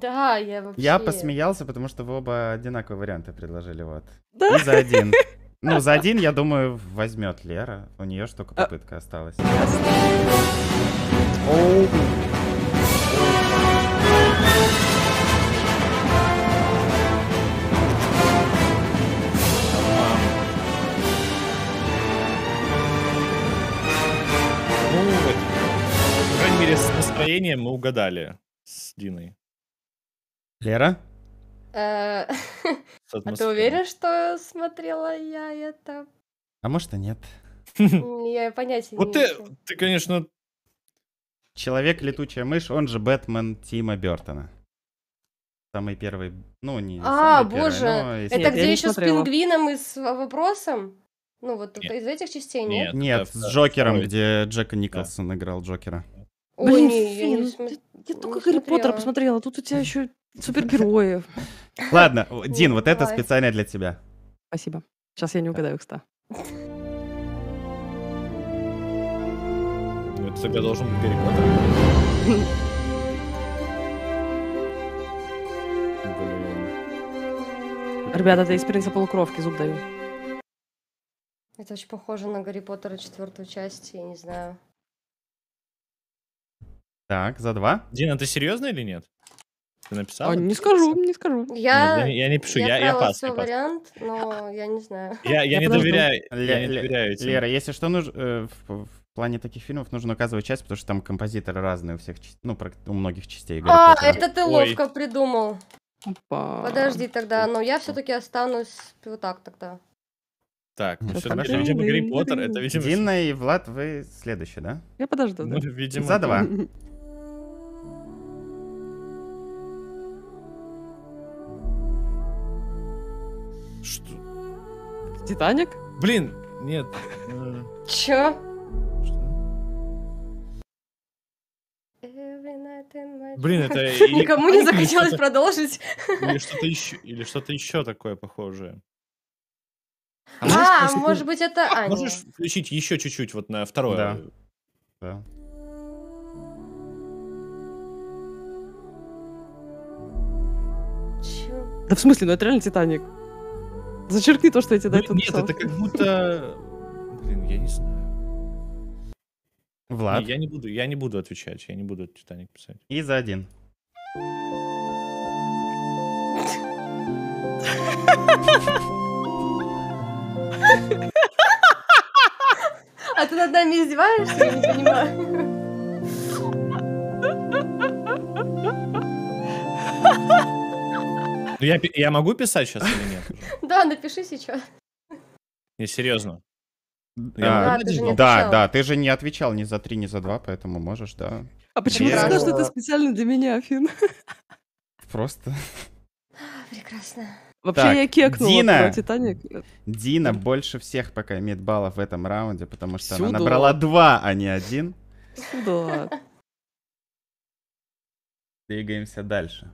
Да, я вообще... Я посмеялся, потому что вы оба одинаковые варианты предложили, вот. Да? И за один. Ну, за один, я думаю, возьмет Лера. У нее ж только попытка осталась. С настроением мы угадали с Диной. Лера? А ты уверен, что смотрела я это? А может и нет. Я понятия не имею. Ты, конечно... Человек-летучая мышь, он же Бэтмен Тима Бёртона. Самый первый... Ну, не самый первый, боже! Это где еще с пингвином и с вопросом? Ну, вот из этих частей нет? Нет, с Джокером, где Джека Николсон играл Джокера. Блин, я только Гарри Поттера посмотрела, тут у тебя еще супергерои. Ладно, Дин, вот это специально для тебя. Спасибо. Сейчас я не угадаю их 100. Ну, это всегда должен быть Гарри Поттер. Ребята, это из «Принца полукровки», зуб даю. Это очень похоже на Гарри Поттера 4-ю часть, я не знаю. Так, за два. Дина, ты серьезно или нет? Ты написала? Не скажу, не скажу. Я не пишу, я пас. Я вариант, но я не знаю. Я не доверяю. Лера, если что, в плане таких фильмов нужно указывать часть, потому что там композиторы разные у всех, ну, у многих частей. А, это ты ловко придумал. Подожди тогда, но я все-таки останусь вот так тогда. Так, ну все, это, видимо, Гарри Поттер, это, видимо... Дина и Влад, вы следующие, да? Я подожду, да. Видимо, за два. Что? «Титаник»? Блин, нет. Чё? Блин, это... Никому не захотелось продолжить. Или что-то еще такое похожее. А, может быть, это Аня. Можешь включить еще чуть-чуть вот на второе? Да. Да в смысле, ну это реально Титаник. Зачеркни то, что я тебе до этого написал. Нет, это как будто... Блин, я не знаю. Влад? Я не буду отвечать, я не буду Титаник писать. И за один. А ты над нами издеваешься? Я не понимаю. Я могу писать сейчас или нет? Да, напиши сейчас. Не, серьезно. Да, ты же не отвечал ни за 3, ни за 2, поэтому можешь, да. А почему ты сказал, что это специально для меня, Фин? Просто. Прекрасно. Вообще я кекнула Титаник. Дина больше всех пока имеет баллов в этом раунде, потому что она набрала 2, а не 1. Да. Двигаемся дальше.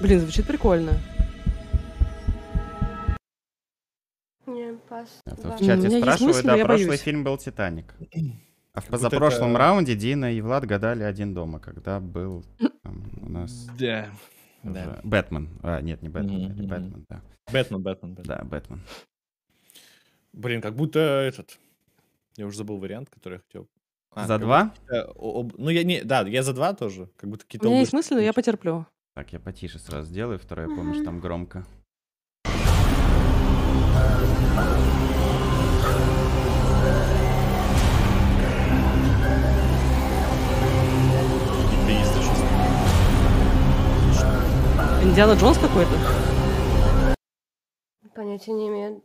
Блин, звучит прикольно. Не, пас. В чате спрашивают, да, прошлый фильм был «Титаник». А в позапрошлом раунде Дина и Влад гадали «Один дома», когда был у нас... Да. Бэтмен. А, нет, не Бэтмен. Бэтмен, да. Бэтмен. Да, Бэтмен. Блин, как будто этот... Я уже забыл вариант, который я хотел. За 2? Ну, я не... Да, я за 2 тоже. Как будто какие-то... У меня есть мысли, но я потерплю. Так, я потише сразу сделаю, второе, помню, что там громко. Индиана Джонс какой-то? Понятия не имею.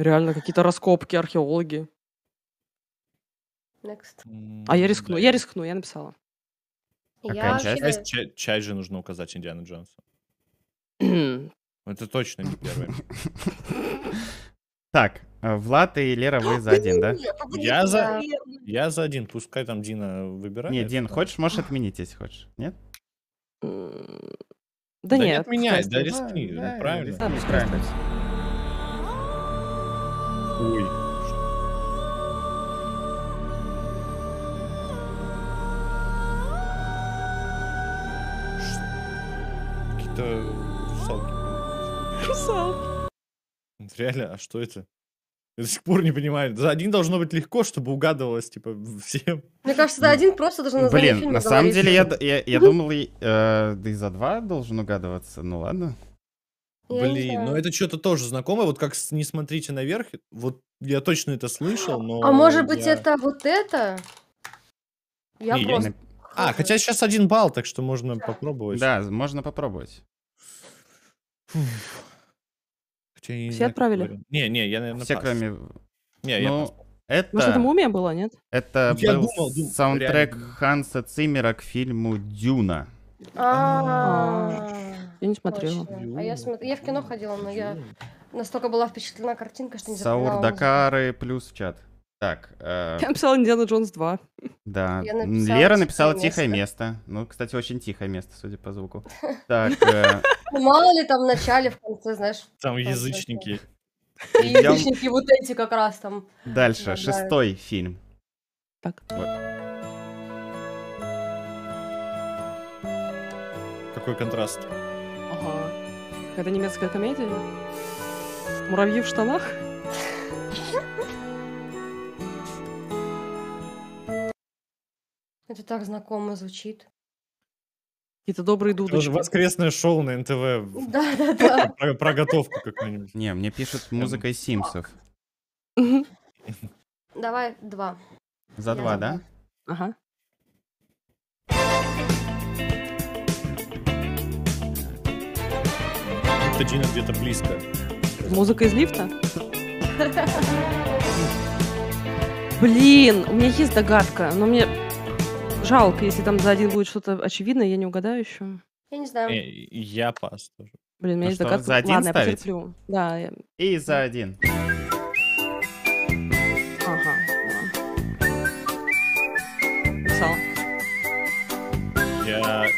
Реально, какие-то раскопки, археологи. Next. А я рискну, я написала. Часть же нужно указать Индиана Джонса. Это точно не первый. Так, Влад и Лера, вы за один, да? Я за один, пускай там Дина выбирает. Нет, Дин, хочешь, можешь отменить, если хочешь. Нет? Да не отменяй, да рискни, правильно. Ой. Русалки. Реально, а что это? Я до сих пор не понимаю. За один должно быть легко, чтобы угадывалось, типа, всем. Мне кажется, за один просто должен назвать фильм. Блин, на самом деле, я думал, да и за 2 должен угадываться. Ну ладно. Блин, ну это что-то тоже знакомое. Вот как «Не смотрите наверх». Вот я точно это слышал, но... А может быть, это вот это? Я просто... А, хотя сейчас 1 балл, так что можно попробовать. Да, можно попробовать. Все отправили? Не, я, наверное, все, кроме... Не, я... Это... Может, это «Мумия» была, нет? Это был саундтрек Ханса Циммера к фильму «Дюна». Я не смотрела. Я в кино ходила, но я настолько была впечатлена картинкой, что не запомнила. Саурдакары плюс в чат. Так, я написала «Индиана Джонс 2». Да, Лера написала «Тихое место». Ну, кстати, очень тихое место, судя по звуку. Так, мало ли там в начале, в конце, знаешь. Там язычники. Язычники вот эти как раз там. Дальше, 6-й фильм. Так. Какой контраст. Ага. Это немецкая комедия? «Муравьи в штанах»? Это так знакомо звучит. Какие-то добрые дудочки. Воскресное шоу на НТВ. Да. Про готовку какую-нибудь. Не, мне пишут музыка из «Симпсов». Давай 2. За 2, да? Ага. Это Дина где-то близко. Музыка из лифта? Блин, у меня есть догадка, но мне... Жалко, если там за один будет что-то очевидное, я не угадаю еще. Я не знаю. Я пас тоже. Блин, у меня есть догадка. За один ладно, ставить? Я потерплю. Да, я... И за один. Ага, да. Написал.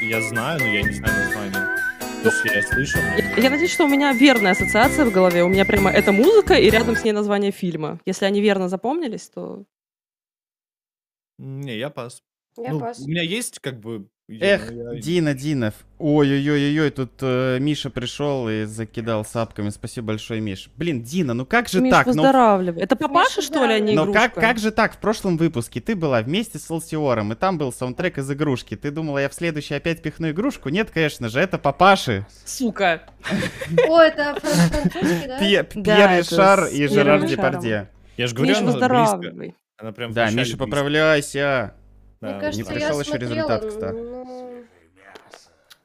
Я знаю, но я не знаю название. То есть я слышал. Я надеюсь, что у меня верная ассоциация в голове. У меня прямо эта музыка и рядом с ней название фильма. Если они верно запомнились, то... Не, я пас. Я пас. У меня есть как бы... Дина Динов. Ой-ой-ой-ой, тут Миша пришел и закидал сапками. Спасибо большое, Миш. Блин, Дина, ну как же Миш, так? Поздравляю. Это папаша, что ли, а не игрушка? Но как же так? В прошлом выпуске ты была вместе с Лсиором, и там был саундтрек из игрушки. Ты думала, я в следующий опять пихну игрушку? Нет, конечно же, это папаши. Сука. О, это французский, да? Пьер Ришар и Жерар Депардье. Я же говорю, она близко. Да, Миша, поправляйся. Да, мне кажется, не пришел еще результат, кстати. Ну,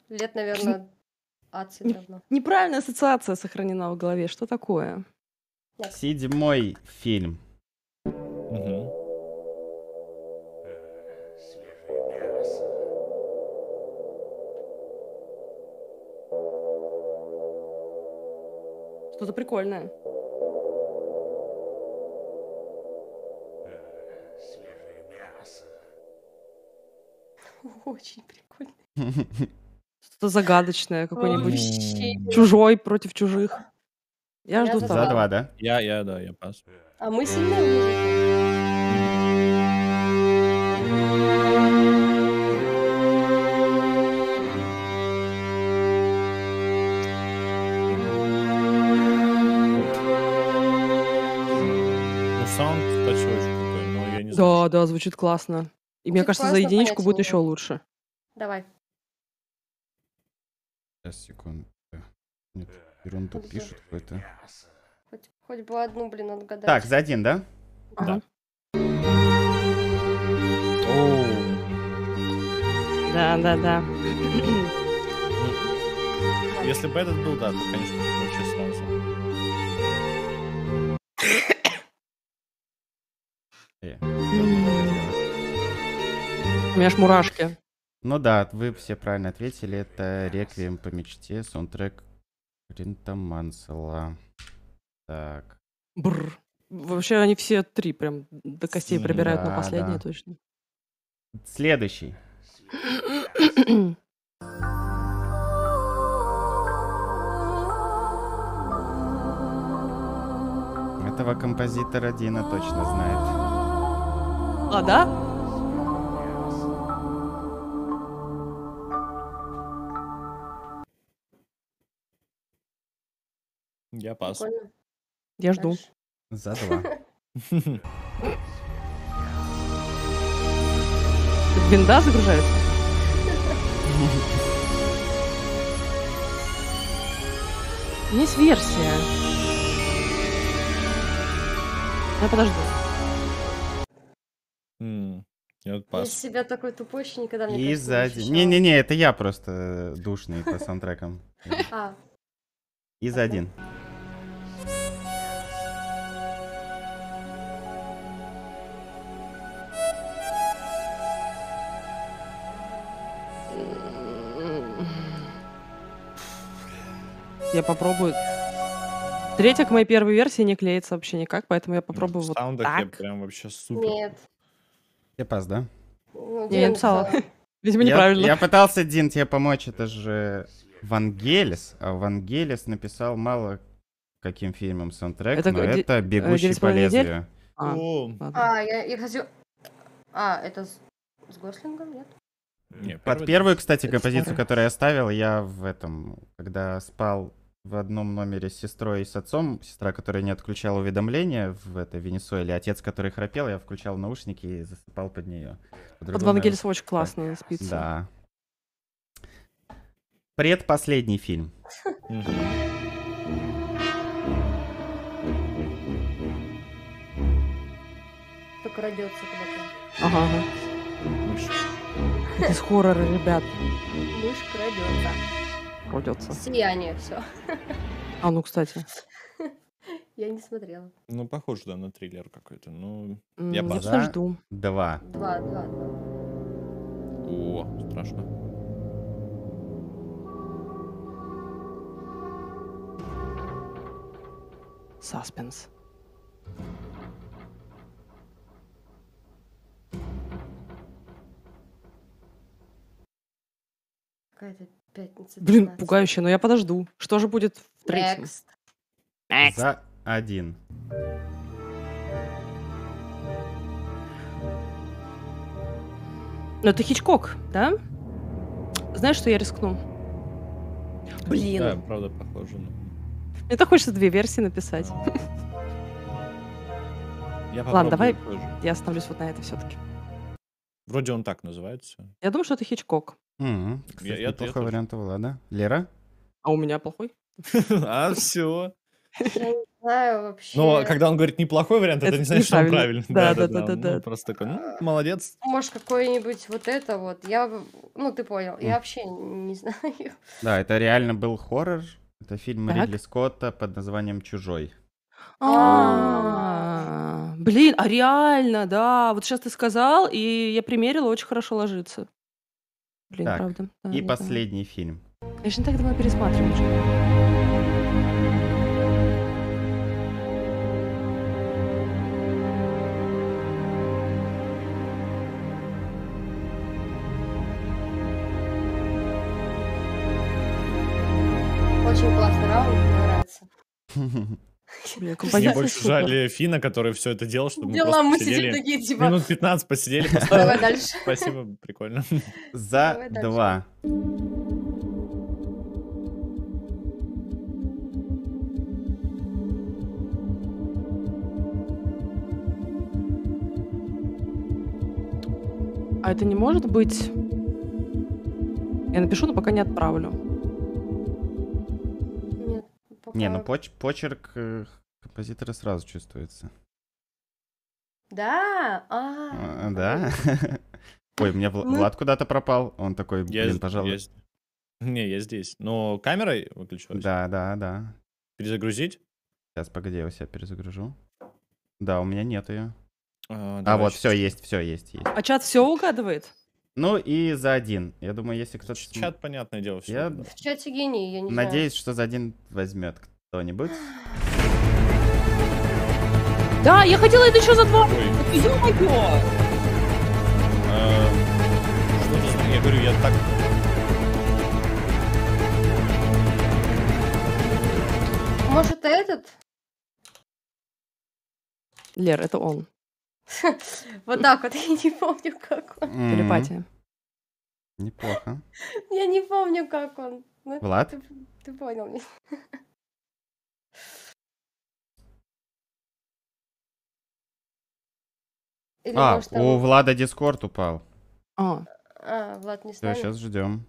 лет, наверное, 20 давно. Неправильная ассоциация сохранена в голове. Что такое? Седьмой фильм. Угу. Что-то прикольное. Очень прикольно. Что-то загадочное, какой-нибудь чужой против чужих. Я жду того. За два, да? Я пас. А мы сильные. Ну, саунд точочек такой, но я не знаю. Да, звучит классно. И мне кажется, за единичку будет еще лучше. Давай. Сейчас, секунду. Нет, ерунду пишут какой-то. Хоть бы одну, блин, отгадать. Так, за один, да? Ага. Да. Если бы этот был, да, то, конечно, лучше сразу. У меня ж мурашки. Ну да, вы все правильно ответили. Это «Реквием по мечте», саундтрек Ринта Мансела. Так. Бррр. Вообще они все три прям до костей пробирают, но последние точно. Следующий. Этого композитора Дина точно знает. А, да? Я пас. Прикольно. Я жду. За два. Винда загружается? Есть версия. Я подожду. Я себя такой тупой еще никогда не видел. И сзади. Не-не-не, это я просто душный по саундтрекам. И за один. Я попробую. Третья к моей первой версии не клеится вообще никак, поэтому я попробую вот так. Я прям вообще супер. Нет. Я пас, да? Я написала. Видимо, неправильно. Я пытался, Дин, тебе помочь, это же Вангелис. А Вангелис написал мало каким фильмом саундтрек, это, но это «Бегущий по лезвию». Я хочу... это с Гослингом, нет? Нет, под первую, кстати, композицию, которую я ставил, я в этом, когда спал в одном номере с сестрой и с отцом, сестра, которая не отключала уведомления в этой Венесуэле, отец, который храпел, я включал наушники и засыпал под нее. Под Вангелис очень классная спица. Да. Предпоследний фильм. Только родился куда-то. Ага. Это из хоррора, ребят. Мышка родится. Родится. Сияние, все. А, ну, кстати. Я не смотрела. Ну, похоже, да, на триллер какой-то. Ну, я жду. Два. О, страшно. Саспенс. Какая-то пятница. 12. Блин, пугающе, но я подожду. Что же будет в третьем? Next. За один. Но это Хичкок, да? Знаешь, что я рискну? Блин. Да, правда, похоже. Мне так хочется две версии написать. Ладно, давай я остановлюсь вот на это все-таки. Вроде он так называется. Я думаю, что это Хичкок. Кстати, неплохой вариант, ладно. Лера? А у меня плохой? А, все. Я не знаю вообще. Но когда он говорит неплохой вариант, это не значит, что он правильный. Да. Просто такой, ну, молодец. Может, какой-нибудь вот это вот. Ну, ты понял, я вообще не знаю. Да, это реально был хоррор. Это фильм Ридли Скотта под названием «Чужой». Блин, а реально, да. Вот сейчас ты сказал, и я примерила, очень хорошо ложится. Блин, правда. И последний фильм. Я же не так давно пересматриваю. Очень классный раунд, мне нравится. Мне больше жаль Фина, который все это делал, чтобы мы сидели минут 15 посидели. Давай дальше. Спасибо, прикольно. За два. А это не может быть... Я напишу, но пока не отправлю. Не, ну почерк композитора сразу чувствуется. Да? Да? Ой, у меня Влад куда-то пропал. Он такой, блин, пожалуй. Не, я здесь. Но камерой выключилась? Да. Перезагрузить? Сейчас, погоди, я себя перезагружу. Да, у меня нет ее. А вот, все есть. А чат все угадывает? Ну и за один. Я думаю, если кто-то... Чат, понятное дело. Все. В чате гений, я не знаю. Надеюсь, что за один возьмет кто-нибудь. Да, я хотела это еще за два. Что-то, я говорю, я так... Может, этот? Лер, это он. Вот так вот, я не помню, как он. Телепатия. Неплохо. Я не помню, как он. Влад? Ты понял меня. У Влада Дискорд упал. Влад не станет. Сейчас ждем.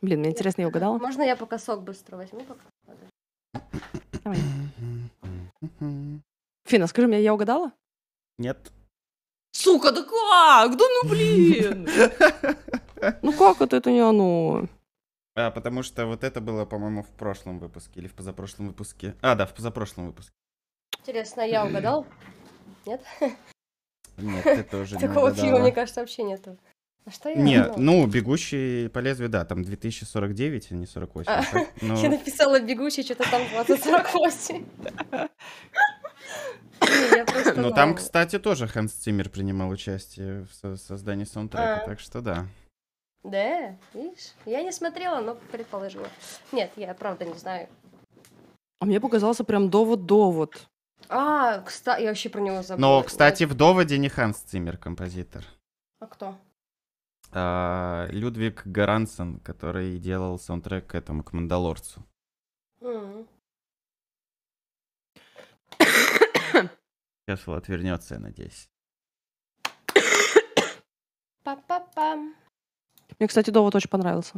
Блин, мне интересно, я угадала? Можно я пока сок быстро возьму? Давай. Фина, скажи мне, я угадала? Нет. Сука, да как? Да ну блин! Ну как это не оно? А, потому что вот это было, по-моему, в прошлом выпуске или в позапрошлом выпуске. А, да, в позапрошлом выпуске. Интересно, я угадал? Нет? Нет, ты тоже не угадала. Такого фильма, мне кажется, вообще нету. А что я угадала? Ну, «Бегущий по лезвию», да, там 2049, а не 48. Я написала «Бегущий», что-то там 2048. Ну, там, кстати, тоже Ханс Циммер принимал участие в создании саундтрека, так что да. Да, видишь? Я не смотрела, но предположила. Нет, я правда не знаю. А мне показался прям «Довод». А, кстати, я вообще про него забыла. Но, кстати, в «Доводе» не Ханс Циммер композитор. А кто? Людвиг Гарансен, который делал саундтрек к этому, к «Мандалорцу». Сейчас Влад вернется, я надеюсь. Па-па-пам. Мне, кстати, «Довод» очень понравился.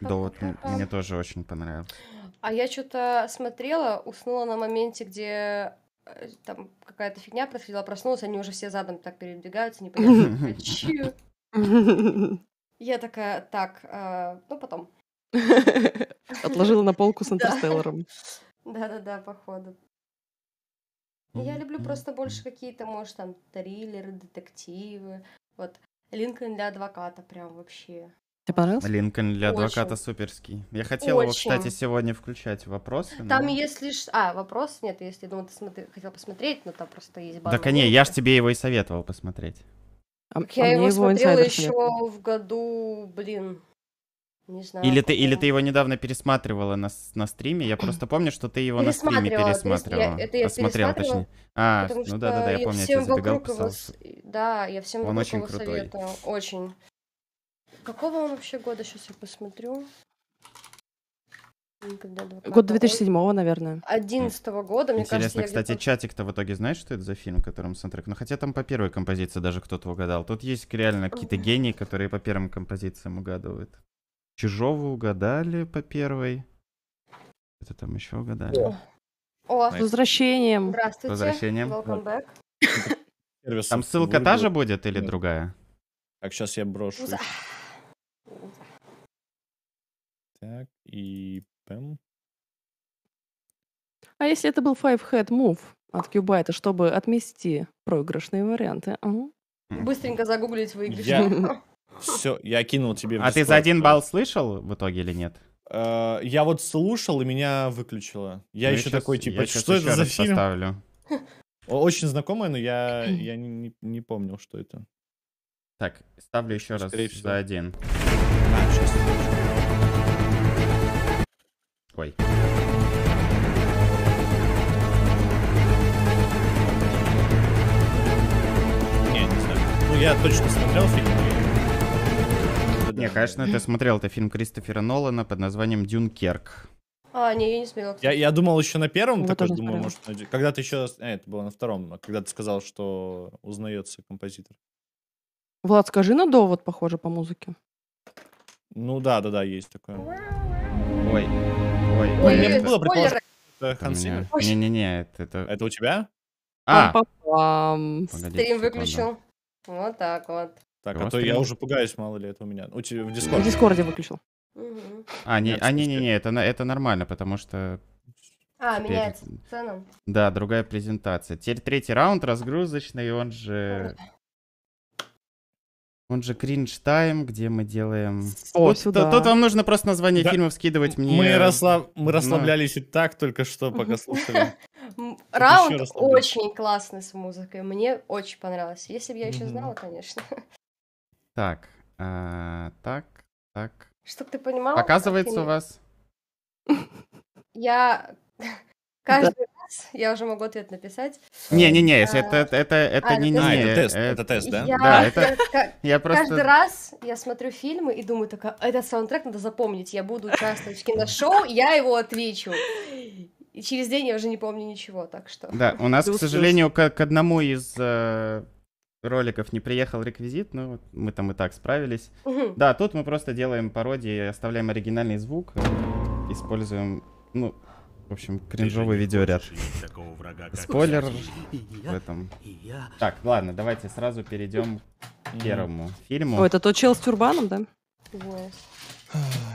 «Довод» мне тоже очень понравился. А я что-то смотрела, уснула на моменте, где... Там какая-то фигня происходила, проснулась, они уже все задом так передвигаются, не понимаю, чью. Я такая, ну потом. Отложила на полку с «Интерстелларом». Да, походу. Я люблю просто больше какие-то, может, там, триллеры, детективы. Вот. Линкольн для адвоката прям вообще. Тебе понравился? Линкольн для адвоката суперский. Я хотела его, кстати, сегодня включать. Вопросы? Там если... вопрос нет, если, думаю, ты хотел посмотреть, но там просто есть... Да, конечно, я ж тебе его и советовал посмотреть. Я его смотрела еще в году, блин... Не знаю, или ты его недавно пересматривала на стриме? Я просто помню, что ты его на стриме пересматривала. Это я пересматривала, точнее. А, ну да, я помню, я тебе забегал, писал. Да, я всем вокруг его советую. Очень. Какого он вообще года? Сейчас я посмотрю. Год 2007, наверное. 11-го года, мне кажется. Интересно, кстати, чатик-то в итоге знаешь, что это за фильм, которым саундтрек? Ну, хотя там по первой композиции даже кто-то угадал. Тут есть реально какие-то гении, которые по первым композициям угадывают. Чужого угадали по первой. Это там еще угадали. С возвращением. Здравствуйте. С возвращением. Welcome back. Там ссылка та же будет или другая? Так, сейчас я брошу. Так, и... Пэм. А если это был Five Head Move от Кьюбайта, чтобы отмести проигрышные варианты? Быстренько загуглить выигрышные. Все, я кинул тебе. А ты за 1 балл слышал в итоге или нет? Я вот слушал, и меня выключило. Я еще такой, типа, что это за фильм? Очень знакомое, но я не помнил, что это. Так, ставлю еще раз за 1. Ой. Не, не знаю. Ну, я точно смотрел фильм. Не, конечно, ты смотрел, это фильм Кристофера Нолана под названием «Дюнкерк». А, не, я не смотрел. Я думал еще на первом, такой, думаю, может, когда ты еще... это было на втором, когда ты сказал, что узнается композитор. Влад, скажи на довод, похоже, по музыке. Ну да, есть такое. Ой. Мне было предположено, что это Ханс Циммер. Не, это... Это у тебя? Стрим выключил. Вот так вот. Так, а то я уже пугаюсь, мало ли, это у меня. У тебя в Дискорде. В Дискорде выключил. Не, это нормально, потому что... меняется цена. Да, другая презентация. Теперь 3-й раунд разгрузочный, он же кринж-тайм, где мы делаем... Тут вам нужно просто название фильмов скидывать мне. Мы расслаблялись и так только что, пока слушали. Раунд очень классный с музыкой, мне очень понравилось. Если бы я еще знала, конечно. Так, так. Чтоб ты понимал... Показывается у вас. Я... Каждый раз я уже могу ответ написать. Не, это не... Это тест, да? Да, это... Каждый раз я смотрю фильмы и думаю, такая, этот саундтрек надо запомнить, я буду участвовать в киношоу, я его отвечу. И через день я уже не помню ничего, так что... Да, у нас, к сожалению, к одному из... роликов не приехал реквизит, но мы там и так справились. Да, тут мы просто делаем пародии, оставляем оригинальный звук, используем, кринжовый видеоряд. Спойлер в этом. Так, ладно, давайте сразу перейдем к первому фильму. Это тот чел с тюрбаном, да?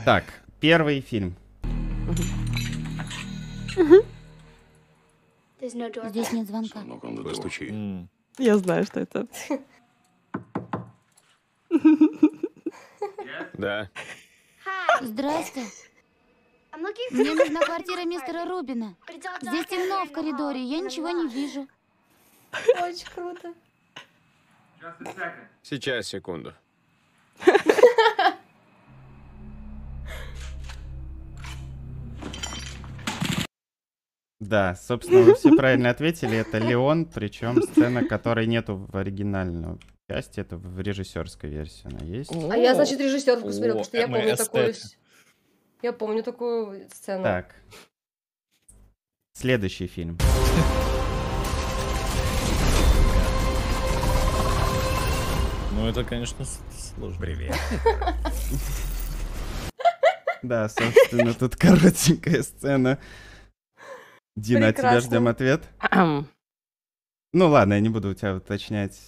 Так, первый фильм. Здесь нет звонка. Постучи. Я знаю, что это. Да. Здрасте. Мне нужна квартира мистера Рубина. Здесь темно в коридоре, я ничего не вижу. Очень круто. Сейчас, секунду. Да, собственно, вы все правильно ответили. Это Леон, причем сцена, которой нету в оригинальной части, это в режиссерской версии она есть. А я, значит, режиссерку смотрела, потому что я помню такую. Я помню такую сцену. Так. Следующий фильм. Ну, это, конечно, сложно. Привет. Да, собственно, тут коротенькая сцена. Дина, от тебя ждем ответ. Ну ладно, я не буду у тебя уточнять.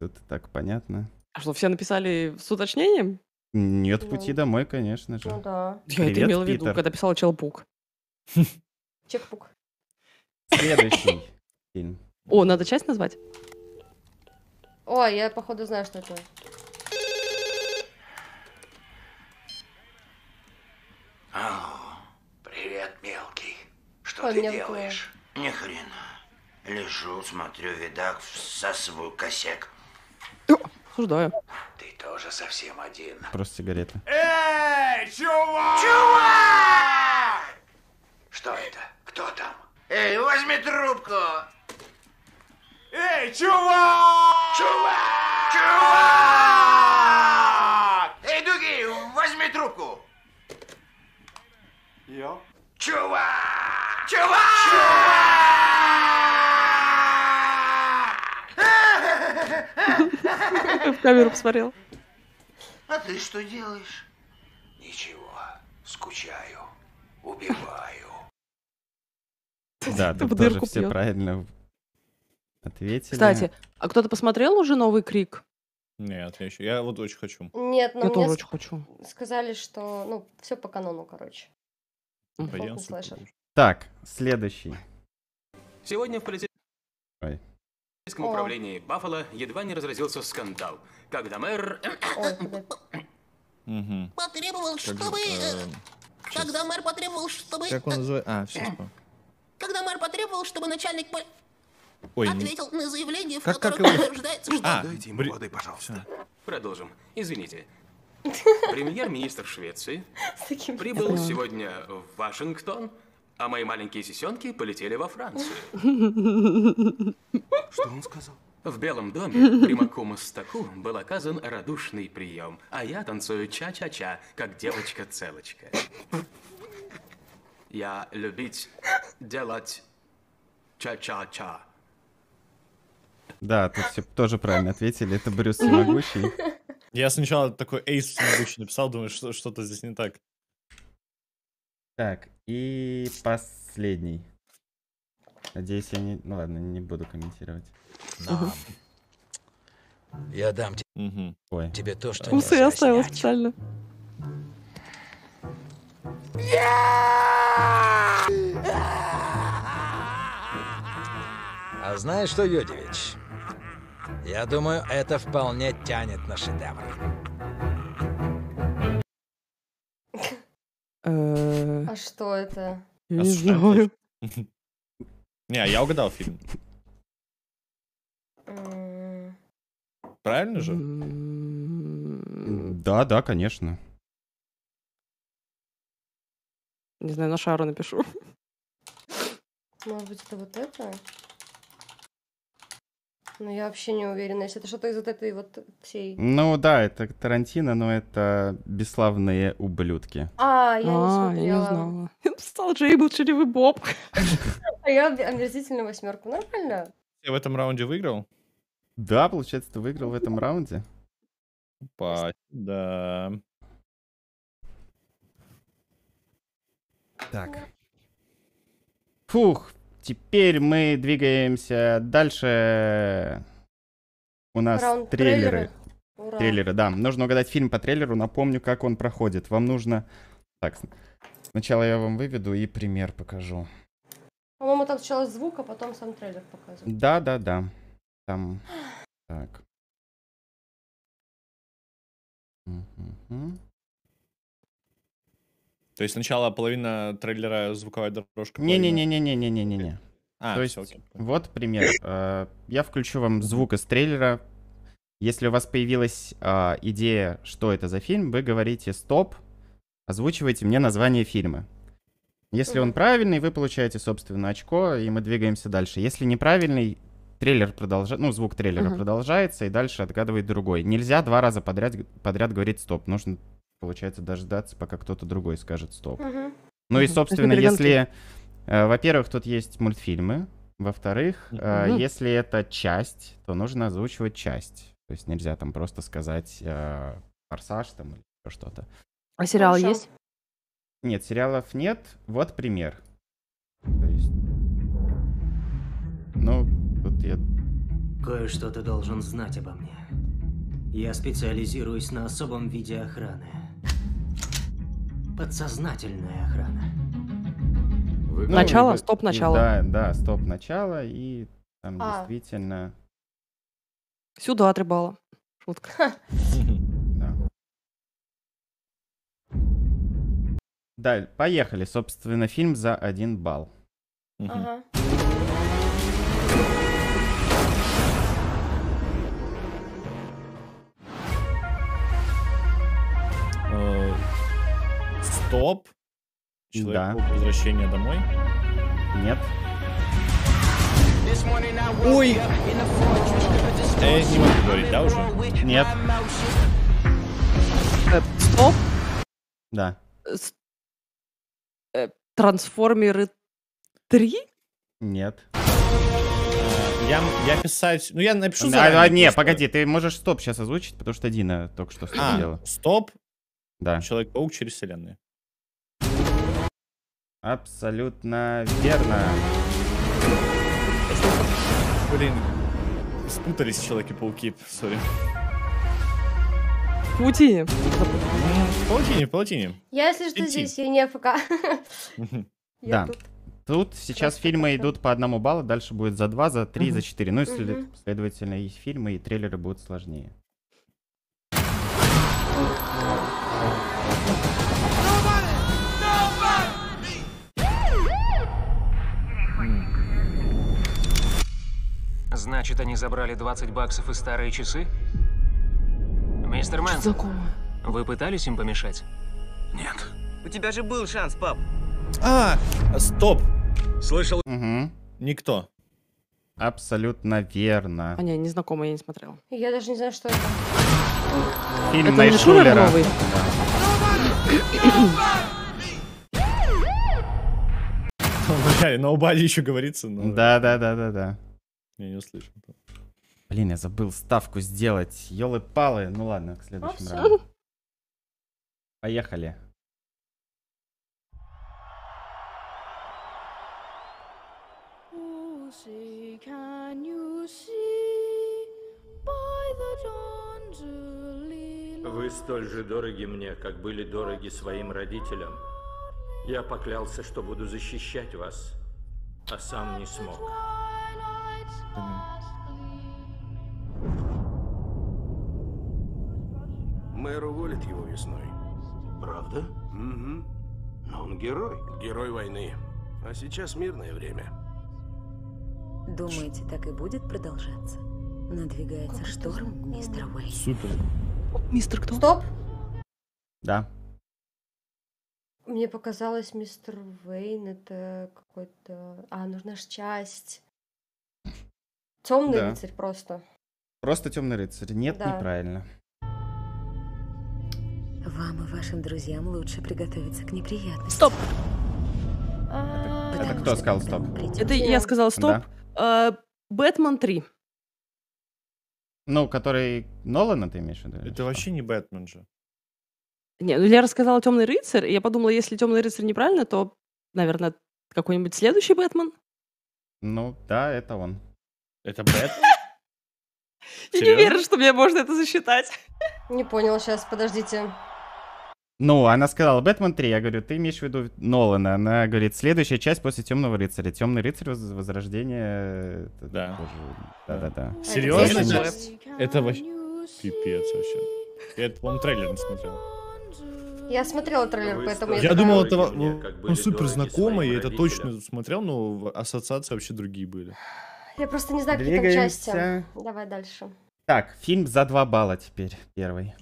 Это так понятно. А что, все написали с уточнением? Нет пути домой, конечно же. Ну да. Я это имела в виду, когда писала Челпук. Чекпук. Следующий. фильм. О, надо часть назвать? О, я, походу, знаю, что это. Алло, привет, мелкий. Что ты делаешь? Ни хрена. Лежу, смотрю видак, всасываю косяк. Осуждаю. Ты тоже совсем один. Просто сигареты. Эй, чувак! Чувак! Что это? Кто там? Эй, возьми трубку! Эй, чувак! Чувак! Чувак! Эй, Дуги, возьми трубку! Йо? Чувак! Чувак! Чувак! В камеру посмотрел. А ты что делаешь? Ничего. Скучаю. Убиваю. Да, ты тоже все правильно ответили. Кстати, а кто-то посмотрел уже новый «Крик»? Нет, я еще. Я вот очень хочу. Нет, но я тоже очень хочу. Сказали, что, ну, все по канону, короче. Так, следующий. Сегодня в полицейском управлении Баффало едва не разразился скандал, когда мэр потребовал, чтобы... Когда мэр потребовал, чтобы... Как он называется? А, все. Когда мэр потребовал, чтобы начальник... Ой, ответил на заявление, в котором утверждается, что... Дайте ему воды, пожалуйста. Продолжим. Извините. Премьер-министр Швеции прибыл сегодня в Вашингтон, а мои маленькие сисенки полетели во Францию. Что он сказал? В Белом доме примаку Мостаку был оказан радушный прием, а я танцую ча-ча-ча, как девочка-целочка. Я любить делать ча-ча-ча. Да, тут все тоже правильно ответили. Это Брюс Всемогущий. Я сначала такой Эйс Всемогущий написал, думаю, что что-то здесь не так. Так, и последний. Надеюсь, я не... Ну ладно, не буду комментировать. Я дам тебе то, что не усы оставил специально. А знаешь что, Йодевич? Я думаю, это вполне тянет на шедевр. А что это? Не знаю. Не, я угадал фильм. Правильно же? Да, да, конечно. Не знаю, на шару напишу. Может быть, это вот это? Ну, я вообще не уверена, если это что-то из вот этой вот всей... Ну, да, это Тарантино, но это «Бесславные ублюдки». А, я не смотрела. Я не знала. Я написала «Джейбл Черевый Боб». А я «Омерзительную восьмерку». Нормально? Я в этом раунде выиграл? Да, получается, ты выиграл в этом раунде. Да. Так. Фух. Теперь мы двигаемся дальше. У нас раунд трейлеры. Трейлеры, да. Нужно угадать фильм по трейлеру. Напомню, как он проходит. Вам нужно... Так, сначала я вам выведу и пример покажу. По-моему, там сначала звук, а потом сам трейлер показывает. Да, да, да. Там... Так. То есть сначала половина трейлера звуковая дорожка. Не-не-не-не-не-не-не-не. То есть вот пример. Я включу вам звук из трейлера. Если у вас появилась идея, что это за фильм, вы говорите «стоп», озвучивайте мне название фильма. Если он правильный, вы получаете, собственно, очко, и мы двигаемся дальше. Если неправильный, трейлер продолжает, ну, звук трейлера продолжается, и дальше отгадывает другой. Нельзя два раза подряд говорить «стоп». Нужно... Получается, дождаться, пока кто-то другой скажет «стоп». Ну и, собственно, если... Во-первых, тут есть мультфильмы. Во-вторых, если это часть, то нужно озвучивать часть. То есть нельзя там просто сказать «форсаж» там или что-то. А сериал есть? Нет, сериалов нет. Вот пример. То есть... Ну, тут я... Кое-что ты должен знать обо мне. Я специализируюсь на особом виде охраны. Подсознательная охрана. Начало, стоп, начало. Да, да, стоп, начало и Там действительно... Сюда 3 балла. Шутка. Да, поехали. Собственно, фильм за 1 балл. Ага. Стоп. Человек-паук. Да. Возвращение домой? Нет. Ой! Я не могу говорить, да, уже? Нет. Стоп? Да. Трансформеры 3? Нет. Я писать... Ну, я напишу заранее. А, не, просто... погоди, ты можешь стоп сейчас озвучить, потому что Дина только что стоп делала. Стоп? Да. Человек-паук через вселенную. Абсолютно верно. Блин, спутались Человеки-пауки, сори. Паутине. Паутине. Я, если что, здесь, я не АФК. Да. Тут сейчас фильмы идут по 1 баллу, дальше будет за 2, за 3, за 4. Ну, следовательно, и фильмы, и трейлеры будут сложнее. Значит, они забрали 20 баксов и старые часы? Мистер Мэнсон, вы пытались им помешать? Нет. У тебя же был шанс, пап. Стоп. Слышал? Угу. Никто. Абсолютно верно. А, не знакомо, я не смотрела. Я даже не знаю, что это. Фильм Найшулера. Блин, на Убаде еще говорится. Да. Я не услышал. Блин, я забыл ставку сделать. Ёлы-палы. Ну ладно, к следующему раунду. Поехали. Вы столь же дороги мне, как были дороги своим родителям. Я поклялся, что буду защищать вас, а сам не смог. Мэр уволит его весной. Правда? Угу. Но он герой. Герой войны. А сейчас мирное время. Думаете, так и будет продолжаться? Надвигается шторм, мистер Уэйн. Супер. Мистер кто? Стоп! Да. Мне показалось, мистер Уэйн это какой-то... нужна же часть. Темный рыцарь просто. Просто темный рыцарь. Нет, неправильно. Вам и вашим друзьям лучше приготовиться к неприятностям. Стоп! Это кто сказал стоп? Это я сказал стоп. Бэтмен 3. Ну, который Нолана, ты имеешь в виду? Это вообще не Бэтмен же. Не, ну я рассказала темный рыцарь, и я подумала, если темный рыцарь неправильно, то, наверное, какой-нибудь следующий Бэтмен. Ну, да, это он. Это Бэтмен? Я не верю, что мне можно это засчитать. Не понял сейчас, подождите. Ну, она сказала Бэтмен 3, я говорю, ты имеешь в виду Нолана. Она говорит, следующая часть после Темного рыцаря. Темный рыцарь, Возрождение. Да. Да. Серьезно? Это вообще пипец вообще. Я это, по-моему, трейлер не смотрел. Я смотрела трейлер, поэтому я думал, это супер знакомо, я это точно смотрел, но ассоциации вообще другие были. Я просто не знаю, какие там части. Давай дальше. Так, фильм за 2 балла теперь, первый.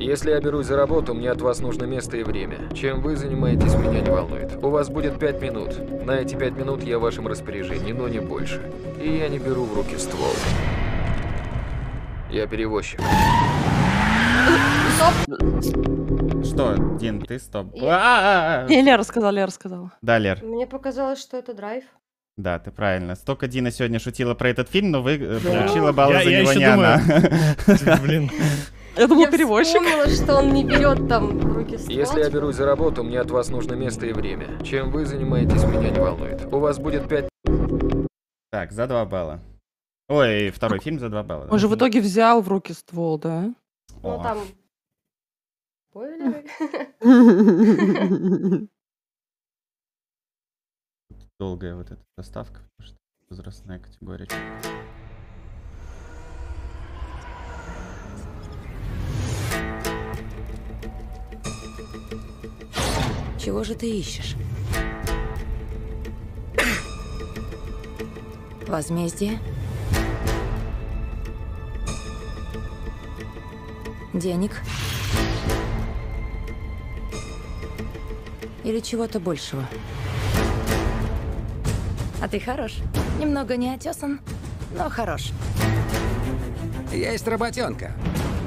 Если я берусь за работу, мне от вас нужно место и время. Чем вы занимаетесь, меня не волнует. У вас будет 5 минут. На эти 5 минут я в вашем распоряжении, но не больше. И я не беру в руки ствол. Я перевозчик. Стоп. Что, Дин, ты стоп? Не, Лера рассказала. Да, Лер. Мне показалось, что это драйв. Да, ты правильно. Столько Дина сегодня шутила про этот фильм, но получила баллы за него не она. Блин. Это был перевозчик. Я вспомнила, что он не берет там в руки ствол. Если я берусь за работу, мне от вас нужно место и время. Чем вы занимаетесь, меня не волнует. У вас будет 5... Так, за 2 балла. Ой, второй фильм за 2 балла. Он же в итоге взял в руки ствол, да? Ну там... Поняли? долгая вот эта заставка, потому что возрастная категория. Чего же ты ищешь? Возмездие? Денег? Или чего-то большего? А ты хорош. Немного не отесан, но хорош. Есть работенка.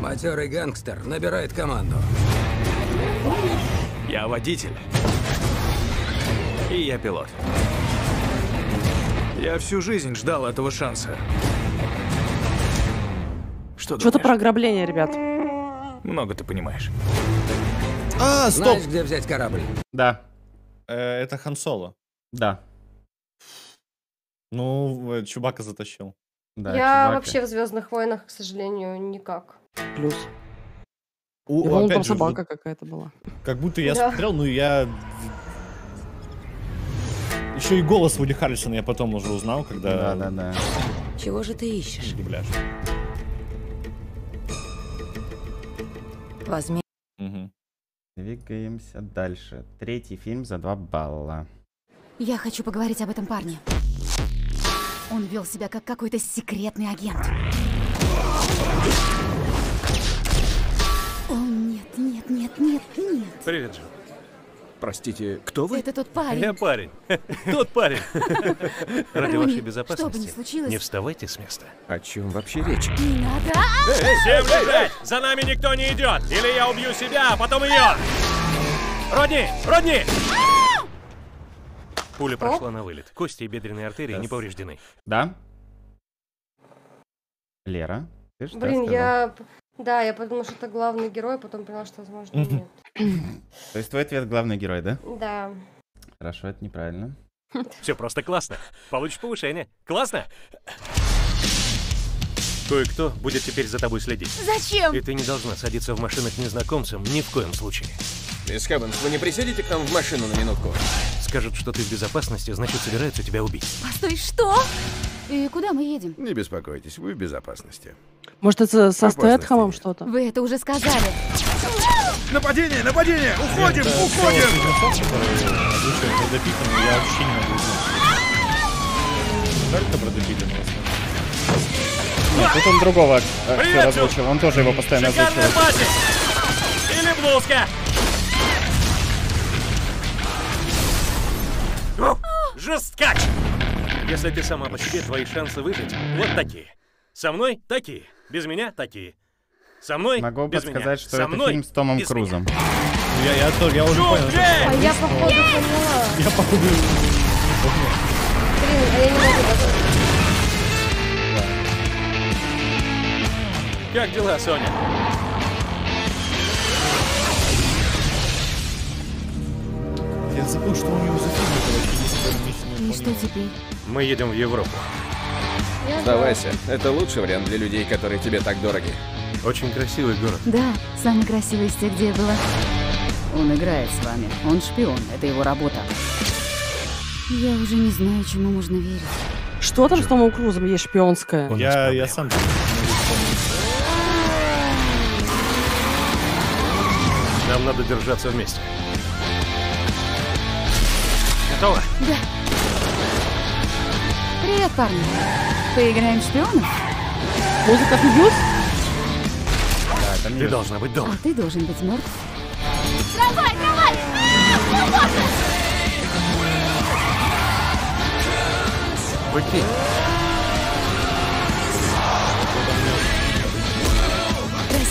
Матерый гангстер набирает команду. Я водитель. И я пилот. Я всю жизнь ждал этого шанса. Что-то про ограбление, ребят. Много ты понимаешь. А, стоп! Знаешь, где взять корабль? Да. Это Хан Соло. Да. Ну, Чубака затащил. Да, я Чубака. Вообще в «Звездных войнах», к сожалению, никак. Плюс. Вон там собака какая-то была. Как будто я смотрел, но я... Еще и голос Вуди Харрельсона я потом уже узнал, когда... Да. Чего же ты ищешь? Дубляж. Возьми. Угу. Двигаемся дальше. Третий фильм за 2 балла. Я хочу поговорить об этом парне. Он вел себя как какой-то секретный агент. О, нет. Привет, Джим. Простите, кто вы? Это тот парень. Я парень. Тот парень. Ради вашей безопасности не вставайте с места. О чем вообще речь? Не надо. Всем лежать! За нами никто не идет. Или я убью себя, а потом ее. Родни! Пуля прошла на вылет. Кости и бедренные артерии не повреждены. Да? Лера? Блин, я... Да, я подумала, что это главный герой, потом поняла, что, возможно, нет. То есть твой ответ — главный герой, да? Да. Хорошо, это неправильно. Все просто классно. Получишь повышение. Классно? Кое-кто будет теперь за тобой следить. Зачем? И ты не должна садиться в машину к незнакомцам ни в коем случае. Мисс Хэббинс, вы не присядете к нам в машину на минутку? Скажут, что ты в безопасности, значит, собираются тебя убить. Постой, что? И куда мы едем? Не беспокойтесь, вы в безопасности. Может, это со Стэтхэмом что-то? Вы это уже сказали. Нападение! Уходим! Я вообще не могу узнать. Только про Депитана. Нет, тут он другого актера озвучил. Он тоже его постоянно озвучивает. Или блузка! Жесткач! Если ты сама по себе, твои шансы выжить вот такие. Со мной такие. Без меня такие. Со мной. Могу подсказать, что это фильм с Томом Крузом. Я уже понял. А я походу поняла. Как дела, Соня? Я забыл, что у него за фильм. И что теперь? Мы едем в Европу. Сдавайся. Это лучший вариант для людей, которые тебе так дороги. Очень красивый город. Да, самый красивый из тех, где я была. Он играет с вами. Он шпион. Это его работа. Я уже не знаю, чему можно верить. Что там с Томом Крузом есть шпионское? Я сам... Нам надо держаться вместе. Готово? Да. Привет, парни. Поиграем в шпионов? Музыка идет? Да, там ты должна быть дома. А ты должен быть мертв. Трамвай! Быки.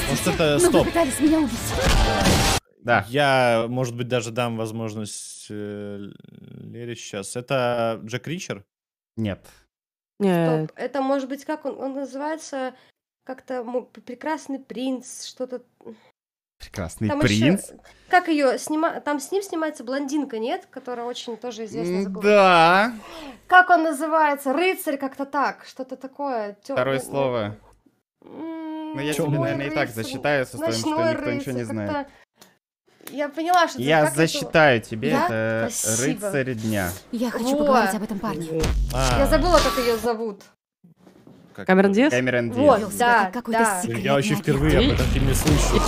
Простите, это... но вы пытались меня убить. Да. Я, может быть, даже дам возможность Лере сейчас. Это Джек Ричер? Нет. Стоп. Это может быть, как он называется, как-то «Прекрасный принц», что-то. «Прекрасный там принц». Еще, как ее снимают? Там с ним снимается блондинка, нет, которая очень тоже известна. Да. Как он называется? «Рыцарь», как-то так, что-то такое. Второе слово. Ну я тебе, наверное, и так засчитаю со своим, что никто ничего не знает. Я поняла, что... Я засчитаю тебе это рыцарь дня. Я хочу поговорить об этом парне. Я забыла, как ее зовут. Камерон Диас? Камерон Диас. Да, да. Я вообще впервые об этом фильме слышу.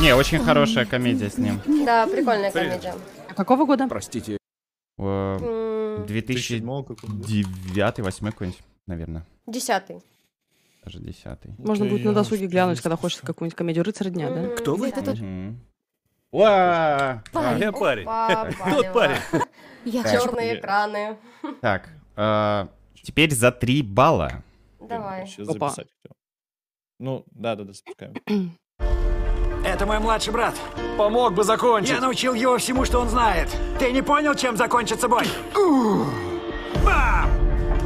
Не, очень хорошая комедия с ним. Да, прикольная комедия. Какого года? Простите. 2009-2008 какой-нибудь, наверное. 10-й. Даже 10-й. Можно будет на досуге глянуть, когда хочется какую-нибудь комедию «Рыцарь дня», да? Кто вы? Это тот... Парень. Тот парень. Черные экраны. Так, теперь за 3 балла. Давай. Ну, да, запускаем. Это мой младший брат. Помог бы закончить. Я научил его всему, что он знает. Ты не понял, чем закончится бой? Бам!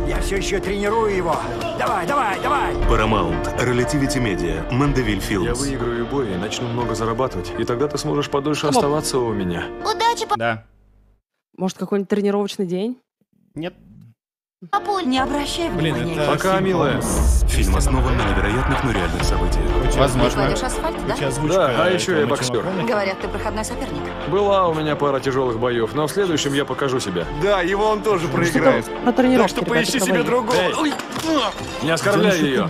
Я все еще тренирую его. Давай, давай, давай! Paramount, Relativity Media, Mandeville Films. Я выиграю бой и начну много зарабатывать. И тогда ты сможешь подольше оставаться у меня. Удачи, папа! Да. Может, какой-нибудь тренировочный день? Нет. Папуль, не обращай внимания. Пока, милая. Фильм основан на невероятных, но реальных событиях. Возможно. Да, а еще я боксер. Говорят, ты проходной соперник. Была у меня пара тяжелых боев, но в следующем я покажу себя. Да, его он тоже проиграет. Так что поищи себе другого. Не оскорбляй ее.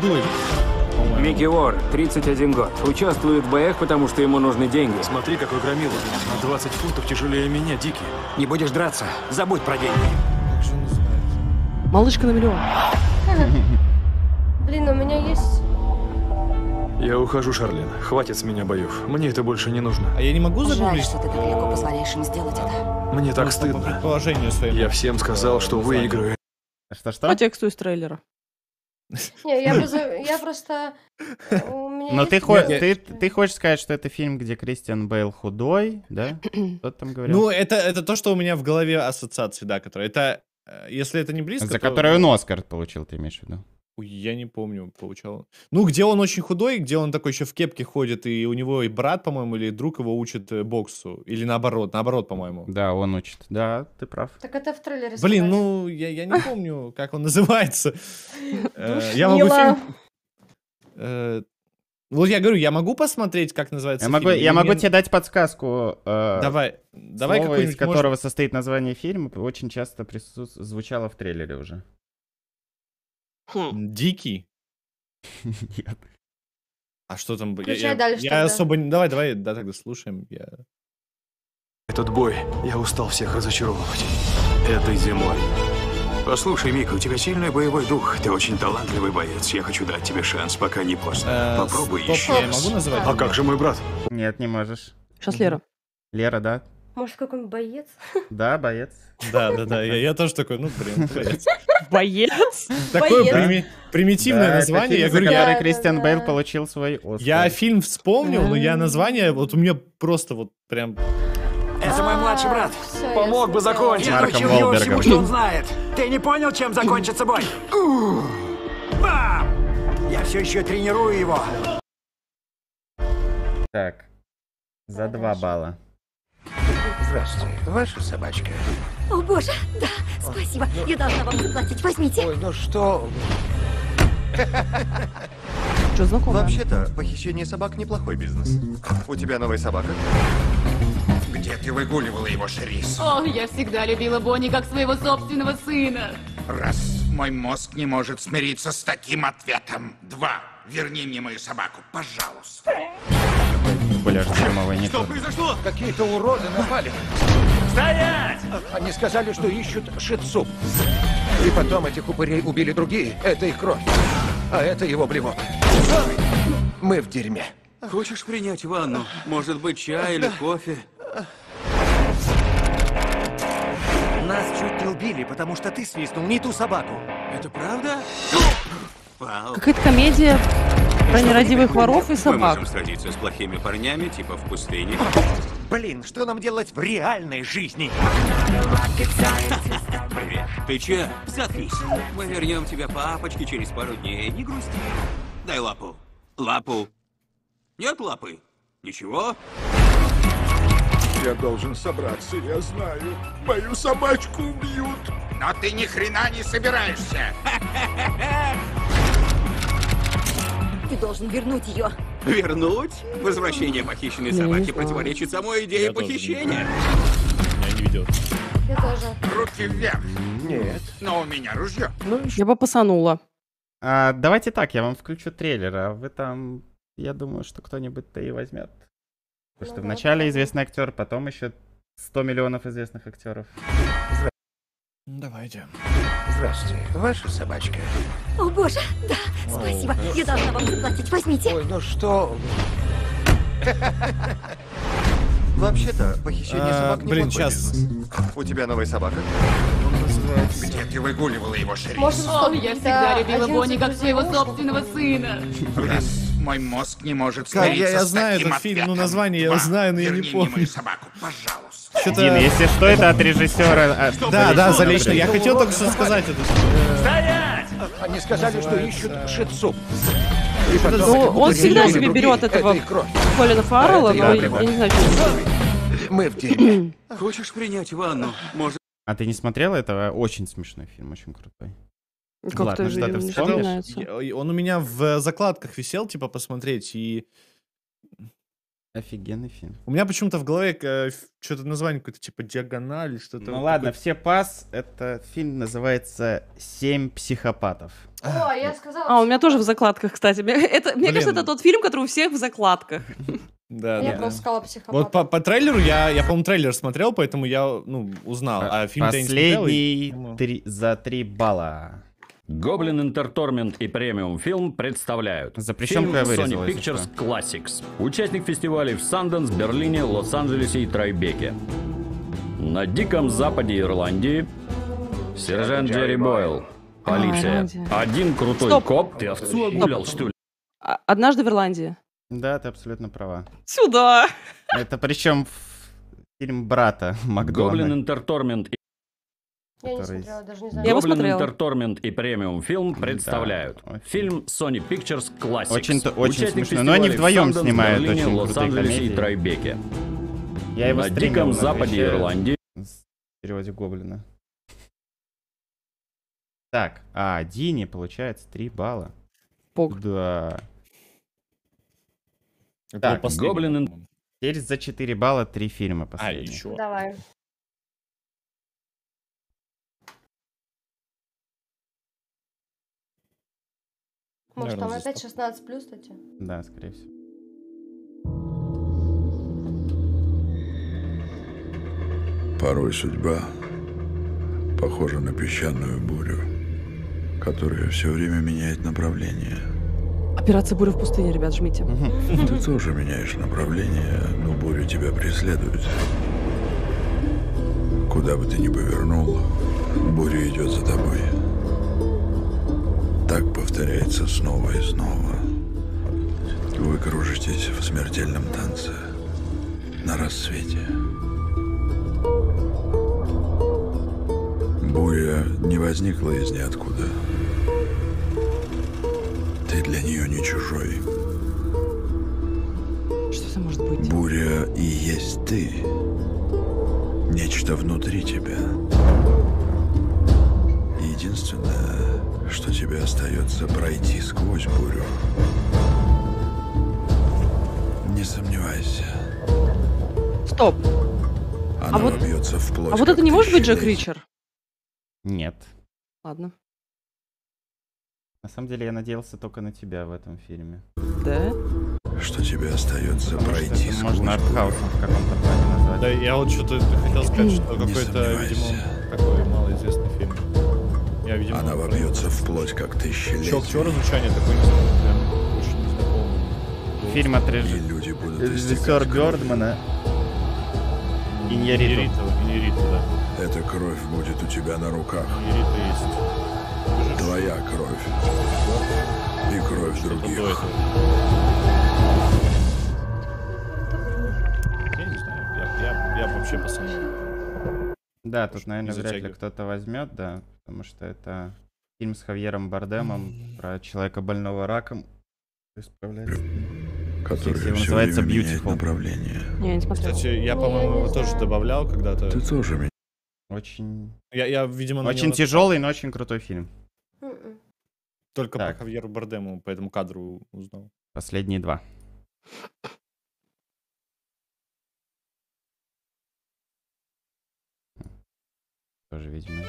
Микки Уор, 31 год. Участвует в боях, потому что ему нужны деньги. Смотри, какой громила. На 20 фунтов тяжелее меня, дикий. Не будешь драться, забудь про деньги. Малышка на миллион. Блин, у меня есть... Я ухожу, Шарлин. Хватит с меня боев. Мне это больше не нужно. А я не могу загуглить? Жаль, что ты так легко позволяешь им сделать это. Мне так стыдно. По предположению своему. Я всем сказал, что выиграю. Что? По тексту из трейлера. Не, я просто... Но ты хочешь сказать, что это фильм, где Кристиан Бейл худой, да? Кто там говорил? Ну, это то, что у меня в голове ассоциации, да, которая... Это... Если это не близко, за которую он Оскар получил, ты имеешь в виду? Я не помню, получал. Ну, где он очень худой, где он такой еще в кепке ходит, и у него и брат, по-моему, или друг его учит боксу. Или наоборот, по-моему. Да, он учит. Да, ты прав. Так это в трейлере. Блин, ну, я не помню, как он называется. Я могу фильм... Вот я говорю, я могу посмотреть, как называется фильм? Я могу тебе дать подсказку. Давай слово, из которого состоит название фильма, очень часто звучало в трейлере уже. Дикий? Нет. А что там? Я особо... Давай, да, тогда слушаем. Этот бой, я устал всех разочаровывать. Этой зимой. Послушай, Мика, у тебя сильный боевой дух. Ты очень талантливый боец. Я хочу дать тебе шанс, пока не поздно. Попробуй еще раз. А как же мой брат? Нет, не можешь. Сейчас Лера. Лера, да. Может, какой он боец? Да, боец. Да, я тоже такой, ну, блин, боец. Боец? Такое примитивное название. Я говорю, который Кристиан Бейл получил свой Оскар. Я фильм вспомнил, но я название, вот у меня просто вот прям... Это мой младший брат. Помог бы закончить. Я научил его всему, что он знает. Ты не понял, чем закончится бой? Бам! Я все еще тренирую его. Так. За 2 балла. Здравствуйте. Ваша собачка? О, боже. Да, спасибо. Я должна вам заплатить. Возьмите. Ой, ну что... Что, знакомо? Вообще-то, похищение собак неплохой бизнес. У тебя новая собака? Где ты выгуливала его, Шерис? О, я всегда любила Бонни как своего собственного сына. Раз, мой мозг не может смириться с таким ответом. 2, верни мне мою собаку, пожалуйста. Что произошло? Какие-то уроды напали. Стоять! Они сказали, что ищут шицу. И потом этих упырей убили другие. Это их кровь. А это его блевок. Мы в дерьме. Хочешь принять ванну? Может быть, чай или кофе? Нас чуть не убили, потому что ты свистнул не ту собаку. Это правда? Какая-то комедия про нерадивых воров и собак. Мы можем сразиться с плохими парнями, типа в пустыне. Блин, что нам делать в реальной жизни? Привет. Ты че? Заткнись. Мы вернем тебя папочке через пару дней. Не грусти. Дай лапу. Лапу. Нет лапы? Ничего? Я должен собраться, я знаю. Мою собачку убьют. Но ты ни хрена не собираешься. Ты должен вернуть ее. Вернуть? Возвращение похищенной собаки противоречит самой идее похищения. Меня не ведет. Я тоже. Руки вверх. Нет. Но у меня ружье. Ну, я бы посанула. А, давайте так, я вам включу трейлер, а вы там... Я думаю, что кто-нибудь-то и возьмет. Потому что вначале известный актер, потом еще 100 миллионов известных актеров. Давайте. Здравствуйте. Ваша собачка? О, боже, да, спасибо. Я должна вам заплатить, возьмите. Ой, ну что... Вообще-то, похищение собак не мой бизнес. У тебя новая собака? Где ты выгуливала его, Шерри? Я всегда любила Бонни как своего собственного сына. Мой мозг не может смириться. Я знаю этот фильм, но название я знаю, но я не помню. Дин, если что, это от режиссера. Да, да, залично. Я хотел только что сказать это. Стоять! Они сказали, что ищут шицу. Он всегда себе берет этого Колина Фаррелла, но я не знаю, что. Мы в деле. Хочешь принять ванну? Может. А ты не смотрела этого? Очень смешной фильм, очень крутой. Как ты вспомнишь? Он у меня в закладках висел, типа, посмотреть, и... Офигенный фильм. У меня почему-то в голове что-то название какое-то, типа, «Диагональ», что-то... Ну ладно, все пас. Это фильм называется «Семь психопатов». О, я сказала... А, у меня тоже в закладках, кстати. Мне кажется, это тот фильм, который у всех в закладках. Да, я просто сказала психопат. Вот по трейлеру, я, по-моему, трейлер смотрел, поэтому я, ну, узнал. А фильм последний за 3 балла. Гоблин Entertainment и Премиум Фильм представляют фильм Sony Pictures Classics. Участник фестивалей в Санденс, Берлине, Лос-Анджелесе и Трайбеке. На Диком Западе Ирландии сержант Джерри Бойл. Полиция. Один крутой коп. Ты овцу огулял, что ли? Однажды в Ирландии. Да, ты абсолютно права. Сюда! Это причем фильм брата Макдональда. Гоблин Entertainment и... Я его смотрела. Entertainment и Премиум Фильм представляют фильм Sony Pictures Classics. Очень смешно, но они вдвоем снимают очень крутые комедии. Я его стримил на Диком Западе Ирландии. В переводе Гоблина. Так, а Дини получается 3 балла. Пок. Да. Так, Гоблин. Теперь за 4 балла 3 фильма последние. А, еще. Давай. Может, там опять 16+, кстати? Да, скорее всего. Порой судьба похожа на песчаную бурю, которая все время меняет направление. Операция «Буря в пустыне», ребят, жмите. Ты тоже меняешь направление, но буря тебя преследует. Куда бы ты ни повернул, буря идет за тобой. Так повторяется снова и снова. Вы кружитесь в смертельном танце на рассвете. Буря не возникла из ниоткуда. Ты для нее не чужой. Что это может быть? Буря и есть ты. Нечто внутри тебя. Единственное, что тебе остается, пройти сквозь бурю. Не сомневайся. Стоп. Она бьется вплоть. А вот это не может быть Джек Ричер? Нет. Ладно. На самом деле я надеялся только на тебя в этом фильме. Да? Что тебе остается пройти сквозь бурю. Можно артхаусом в каком-то плане назвать. Да, я вот что-то хотел сказать, что какой-то, видимо, такой малоизвестный фильм. Я, видимо, она вобьется вплоть, как тысячелетие. Чё разучание такое? Фильм от режиссера Бёрдмана. Иньярриту. Эта кровь будет у тебя на руках. Есть. Твоя кровь. И кровь других. Я не знаю, я вообще посмотрел. Да, тут, наверное, вряд ли кто-то возьмет, да. Потому что это фильм с Хавьером Бардемом про человека, больного раком, который называется Beautiful. Не смотрела. Кстати, я, по-моему, его тоже добавлял когда-то. Ты тоже. Очень. Я, видимо, очень тяжелый, но очень крутой фильм. Только так. По Хавьеру Бардему по этому кадру узнал. Последние два. Тоже, видимо.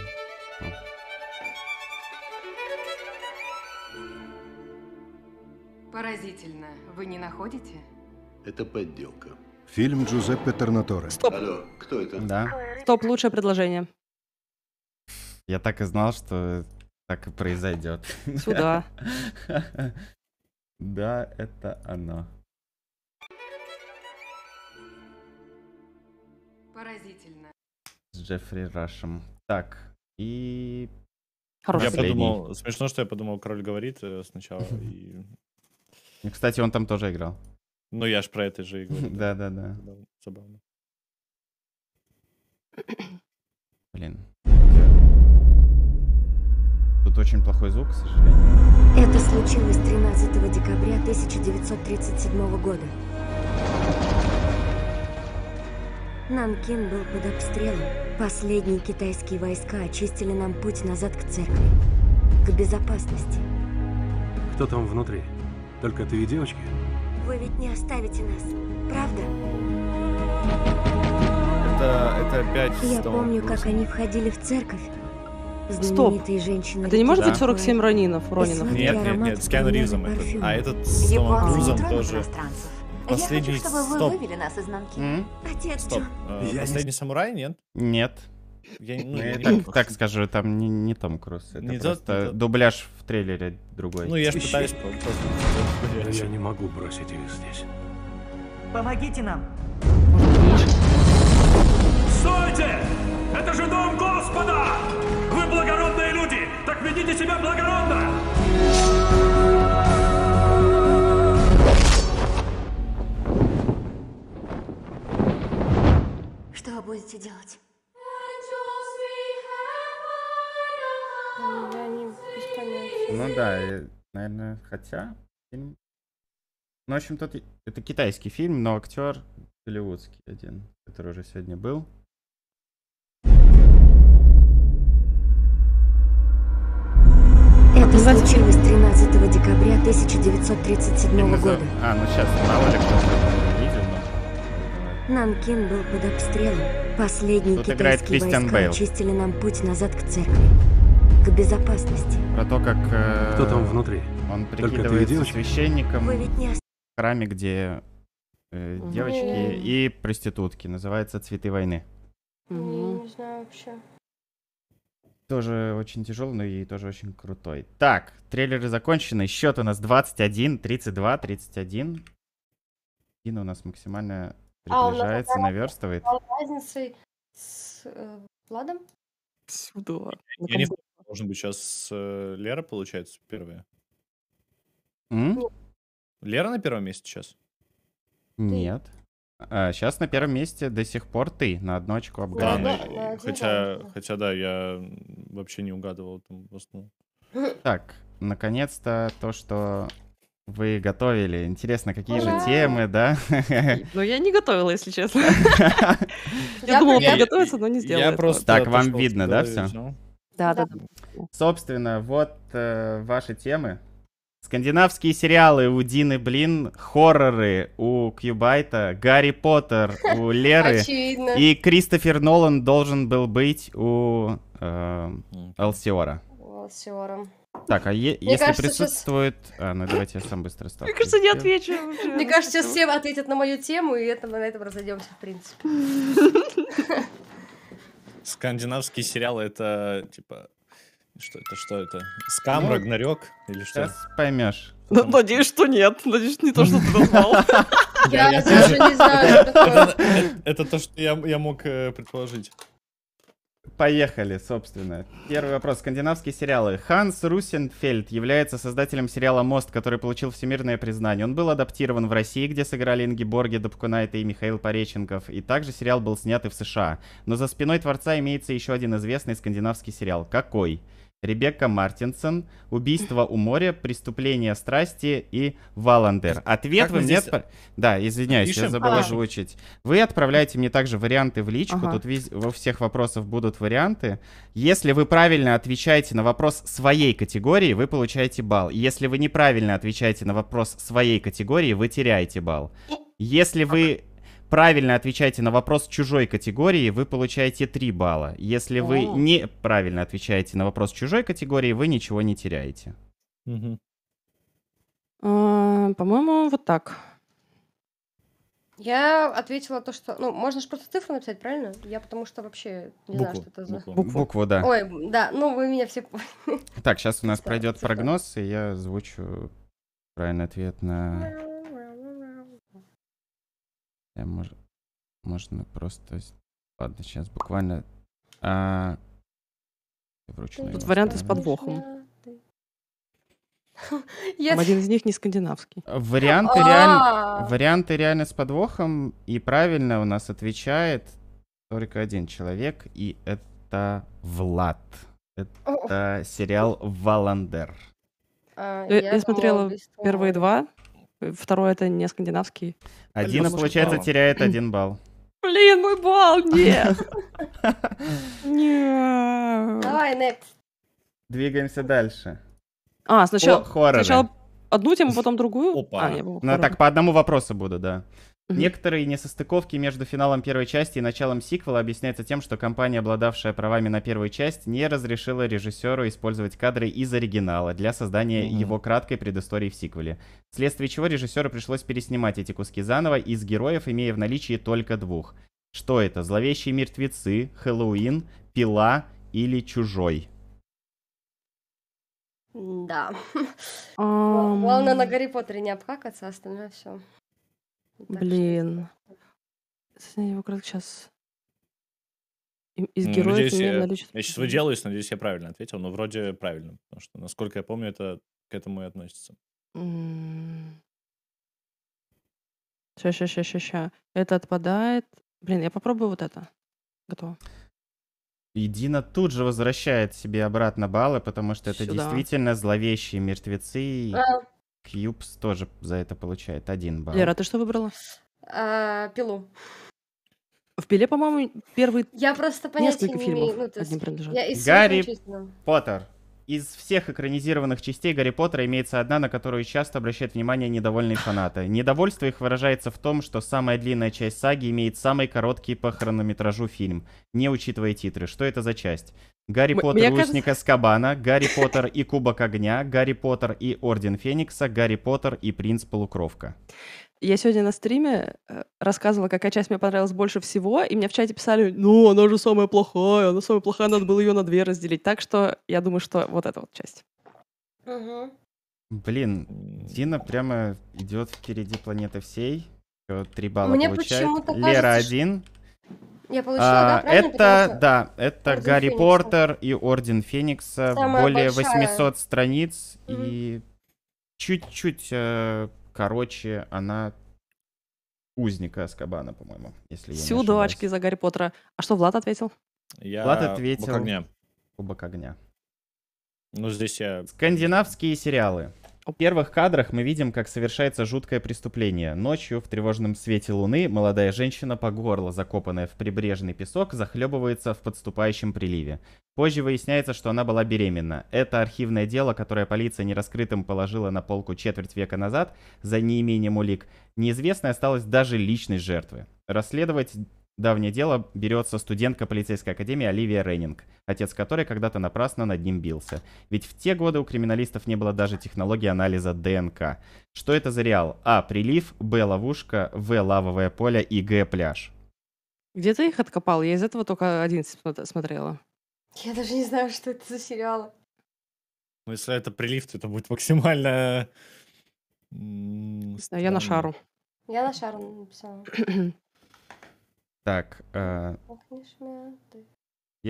Поразительно. Вы не находите? Это подделка. Фильм Джузеппе Торнаторе. Стоп. Алло, кто это? Да. Стоп, лучшее предложение. Я так и знал, что так и произойдет. Сюда. Да, это оно. Поразительно. С Джеффри Рашем. Так, и... Я подумал, смешно, что я подумал, король говорит сначала. И... Кстати, он там тоже играл. Ну, я ж про это же и говорю. Да-да-да. Забавно. Блин. Тут очень плохой звук, к сожалению. Это случилось 13 декабря 1937 года. Нанкин был под обстрелом. Последние китайские войска очистили нам путь назад к церкви. К безопасности. Кто там внутри? Только ты и девочки? Вы ведь не оставите нас, правда? Это опять... Я помню, как они входили в церковь. Стоп, это не может быть 47 Ронинов? Нет, с Киану Ривзом этот. А этот с Томом Крузом тоже. Последний... Я хочу, чтобы вы вывели нас из Нанкина. Отец, стоп. Последний самурай, нет? Нет. Так скажу, там не Том Круз. Это просто дубляж в трейлере другой. Ну, я же пытаюсь... Я не могу бросить ее здесь. Помогите нам. Стойте! Это же дом Господа! Вы благородные люди! Так ведите себя благородно! Что будете делать? Ну да, наверное, хотя... Фильм... Ну, в общем, тут это китайский фильм, но актер голливудский один, который уже сегодня был. Это случилось 13 декабря 1937 года. А, ну сейчас, мало ли кто-то видел, но... Нанкин был под обстрелом. Последние китайские войска очистили нам путь назад к церкви. К безопасности. Про то, как... Кто там внутри? Он прикидывается священником в храме, где девочки и проститутки. Называется «Цветы войны». Не знаю вообще. Тоже очень тяжелый, но и тоже очень крутой. Так, трейлеры закончены. Счет у нас 21, 32, 31. Кин у нас максимально приближается, наверстывает. Разницей с Владом? Сюда. Я не знаю, должен быть сейчас Лера, получается, первая. Лера на первом месте сейчас? Нет. А, сейчас на первом месте до сих пор ты на одно очко обгоняешь. Хотя да, я вообще не угадывал. Так, наконец-то то, что вы готовили. Интересно, какие же темы, да? Ну, я не готовила, если честно. Я думала, подготовиться, но не сделала. Так, вам видно, да, все? Да. Собственно, вот ваши темы. Скандинавские сериалы у Дины Блин, хорроры у Кьюбайта, Гарри Поттер у Леры и Кристофер Нолан должен был быть у Элсиора. Так, а если присутствует... Ну давайте я сам быстро ставлю. Мне кажется, не отвечу. Мне кажется, сейчас все ответят на мою тему, и на этом разойдемся, в принципе. Скандинавские сериалы — это типа... Что это? Скам, Рагнарёк или что? Сейчас поймешь. Надеюсь, что нет. Надеюсь, не то, что ты назвал. Я даже не знаю. Это то, что я мог предположить. Поехали, собственно. Первый вопрос. Скандинавские сериалы. Ханс Розенфельдт является создателем сериала «Мост», который получил всемирное признание. Он был адаптирован в России, где сыграли Ингеборга Дапкунайте и Михаил Пореченков. И также сериал был снят и в США. Но за спиной творца имеется еще один известный скандинавский сериал. Какой? Ребекка Мартинсон, «Убийство у моря», «Преступление страсти» и «Валандер». Ответ вы мне... Здесь... Да, извиняюсь, я забыл озвучить. Вы отправляете мне также варианты в личку. Ага. Тут во всех вопросах будут варианты. Если вы правильно отвечаете на вопрос своей категории, вы получаете балл. Если вы неправильно отвечаете на вопрос своей категории, вы теряете балл. Если вы... правильно отвечаете на вопрос чужой категории, вы получаете 3 балла. Если вы неправильно отвечаете на вопрос чужой категории, вы ничего не теряете. По-моему, вот так. Я ответила то, что... Ну, можно же просто цифру написать, правильно? Я потому что вообще не знаю, что это за... Букву, да. Ой, да, ну вы меня все... Так, сейчас у нас пройдет прогноз, и я озвучу правильный ответ на... Можно просто... Ладно, сейчас буквально... Тут варианты с подвохом. Один из них не скандинавский. Варианты реально с подвохом. И правильно у нас отвечает только один человек. И это Влад. Это сериал «Валандер». Я смотрела первые 2. Второй — это не скандинавский. Один, получается, теряет 1 балл. Блин, мой балл, нет! Давай, next. Двигаемся дальше. Сначала одну тему, потом другую? Опа. Ну так, по одному вопросу буду, да. Некоторые несостыковки между финалом первой части и началом сиквела объясняются тем, что компания, обладавшая правами на первую часть, не разрешила режиссеру использовать кадры из оригинала для создания его краткой предыстории в сиквеле, вследствие чего режиссеру пришлось переснимать эти куски заново из героев, имея в наличии только 2. Что это? «Зловещие мертвецы», «Хэллоуин», «Пила» или «Чужой»? Да. Главное на Гарри Поттере не обхакаться, остальное все. Блин. Сейчас. Из героев я сейчас выделаюсь, надеюсь, я правильно ответил, но вроде правильно, потому что, насколько я помню, это к этому и относится. Ща. Это отпадает. Блин, я попробую вот это. Готово. И Дина тут же возвращает себе обратно баллы, потому что это действительно «Зловещие мертвецы». Кьюбс тоже за это получает 1 балл. Лера, ты что выбрала? «Пилу». В «Пиле», по-моему, первый... Я просто понятия не имею. Ну, Гарри Поттер. Из всех экранизированных частей Гарри Поттера имеется одна, на которую часто обращают внимание недовольные фанаты. Недовольство их выражается в том, что самая длинная часть саги имеет самый короткий по хронометражу фильм, не учитывая титры. Что это за часть? Гарри Поттер и Узник Азкабана, Гарри Поттер и Кубок Огня, Гарри Поттер и Орден Феникса, Гарри Поттер и Принц Полукровка. Я сегодня на стриме рассказывала, какая часть мне понравилась больше всего, и мне в чате писали: ну, она самая плохая, надо было ее на 2 разделить. Так что я думаю, что вот эта вот часть. Блин, Дина прямо идет впереди планеты всей. 3 балла мне получает. Лера 1. Я получила, это «Гарри Поттер» и «Орден Феникса». Самая более большая. 800 страниц и чуть-чуть... Короче, она «Узника Азкабана», по-моему, если я не ошибаюсь. Всю очки за Гарри Поттера. А что Влад ответил? Влад ответил «Кубок огня». «Кубок огня». Ну, здесь я... Скандинавские сериалы. В первых кадрах мы видим, как совершается жуткое преступление. Ночью в тревожном свете луны молодая женщина, по горло закопанная в прибрежный песок, захлебывается в подступающем приливе. Позже выясняется, что она была беременна. Это архивное дело, которое полиция нераскрытым положила на полку четверть века назад за неимением улик. Неизвестной осталась даже личность жертвы. Расследовать давнее дело берется студентка полицейской академии Оливия Реннинг, отец которой когда-то напрасно над ним бился. Ведь в те годы у криминалистов не было даже технологии анализа ДНК. Что это за реал? А. Прилив, Б. Ловушка, В. Лавовое поле и Г. Пляж. Где ты их откопал? Я из этого только 1 смотрела. Я даже не знаю, что это за сериал. Ну, если это «Прилив», то это будет максимально... Я на шару. Я на шару написала. Так, я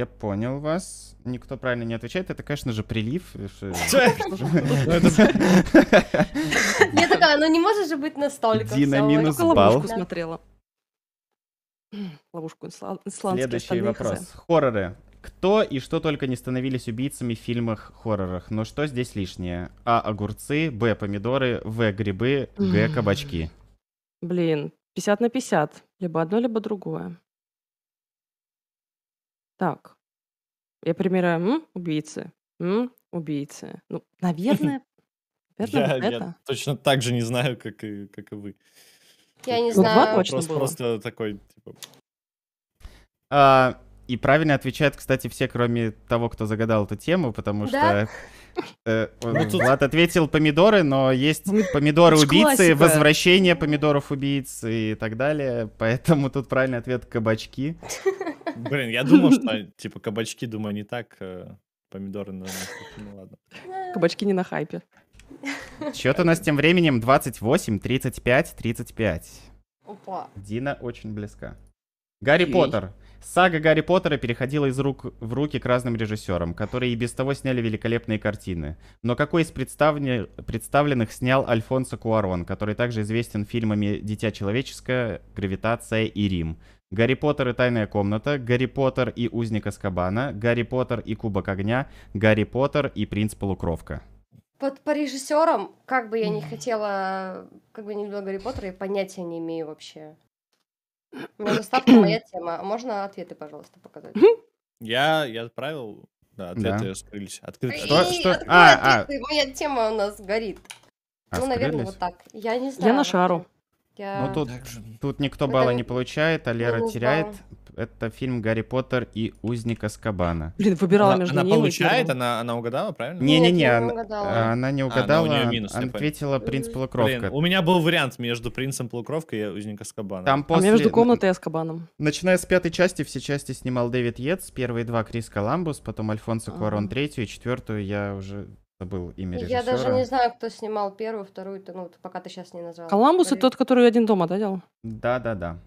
понял вас. Никто правильно не отвечает. Это, конечно же, «Прилив». Я такая, ну не может же быть настолько. Дина минус балл. «Ловушку» смотрела. «Ловушку» исландская. Следующий вопрос. Хорроры. Кто и что только не становились убийцами в фильмах-хоррорах. Но что здесь лишнее? А. Огурцы, Б. Помидоры, В. Грибы, Г. Кабачки. Блин, 50 на 50. Либо одно, либо другое. Так. Я примеряю. Убийцы. Убийцы. Ну, наверное. Я точно так же не знаю, как и вы. Я не знаю. Просто такой, типа... И правильно отвечают, кстати, все, кроме того, кто загадал эту тему, потому что Влад ответил помидоры, но есть помидоры-убийцы, возвращение помидоров-убийц и так далее, поэтому тут правильный ответ кабачки. Блин, я думал, что типа кабачки, думаю, не так, помидоры, но ладно. Кабачки не на хайпе. Счет у нас тем временем 28, 35, 35. Опа. Дина очень близка. Гарри Поттер. Сага Гарри Поттера переходила из рук в руки к разным режиссерам, которые и без того сняли великолепные картины. Но какой из представленных снял Альфонсо Куарон, который также известен фильмами «Дитя человеческое», «Гравитация» и «Рим». Гарри Поттер и Тайная комната, Гарри Поттер и Узник Азкабана, Гарри Поттер и Кубок огня, Гарри Поттер и Принц Полукровка. Вот по режиссерам, как бы я не хотела, как бы не любила Гарри Поттера, я понятия не имею вообще. У меня заставка моя тема. Можно ответы, пожалуйста, показать? Я отправил. Да, ответы раскрылись. Открытые. Что? Моя тема у нас горит. Ну, наверное, вот так. Я не знаю. Я на шару. Ну, тут никто балла не получает, а Лера теряет. Это фильм «Гарри Поттер и Узник Азкабана». Блин, выбирала между ними. Она получает? Она угадала, правильно? Не-не-не, она не угадала. Она ответила «Принц Полукровка». У меня был вариант между «Принцем Полукровкой» и «Узник Азкабана». А между «Комнатой» и «Азкабаном». Начиная с пятой части, все части снимал Дэвид Йейтс. Первые два — Крис Коламбус, потом Альфонсо Куарон третью, и четвертую я уже забыл имя режиссера. Я даже не знаю, кто снимал первую, вторую, ну, пока ты сейчас не назвал. Коламбус — это тот, который «Один дома», да, делал? Да-да-да.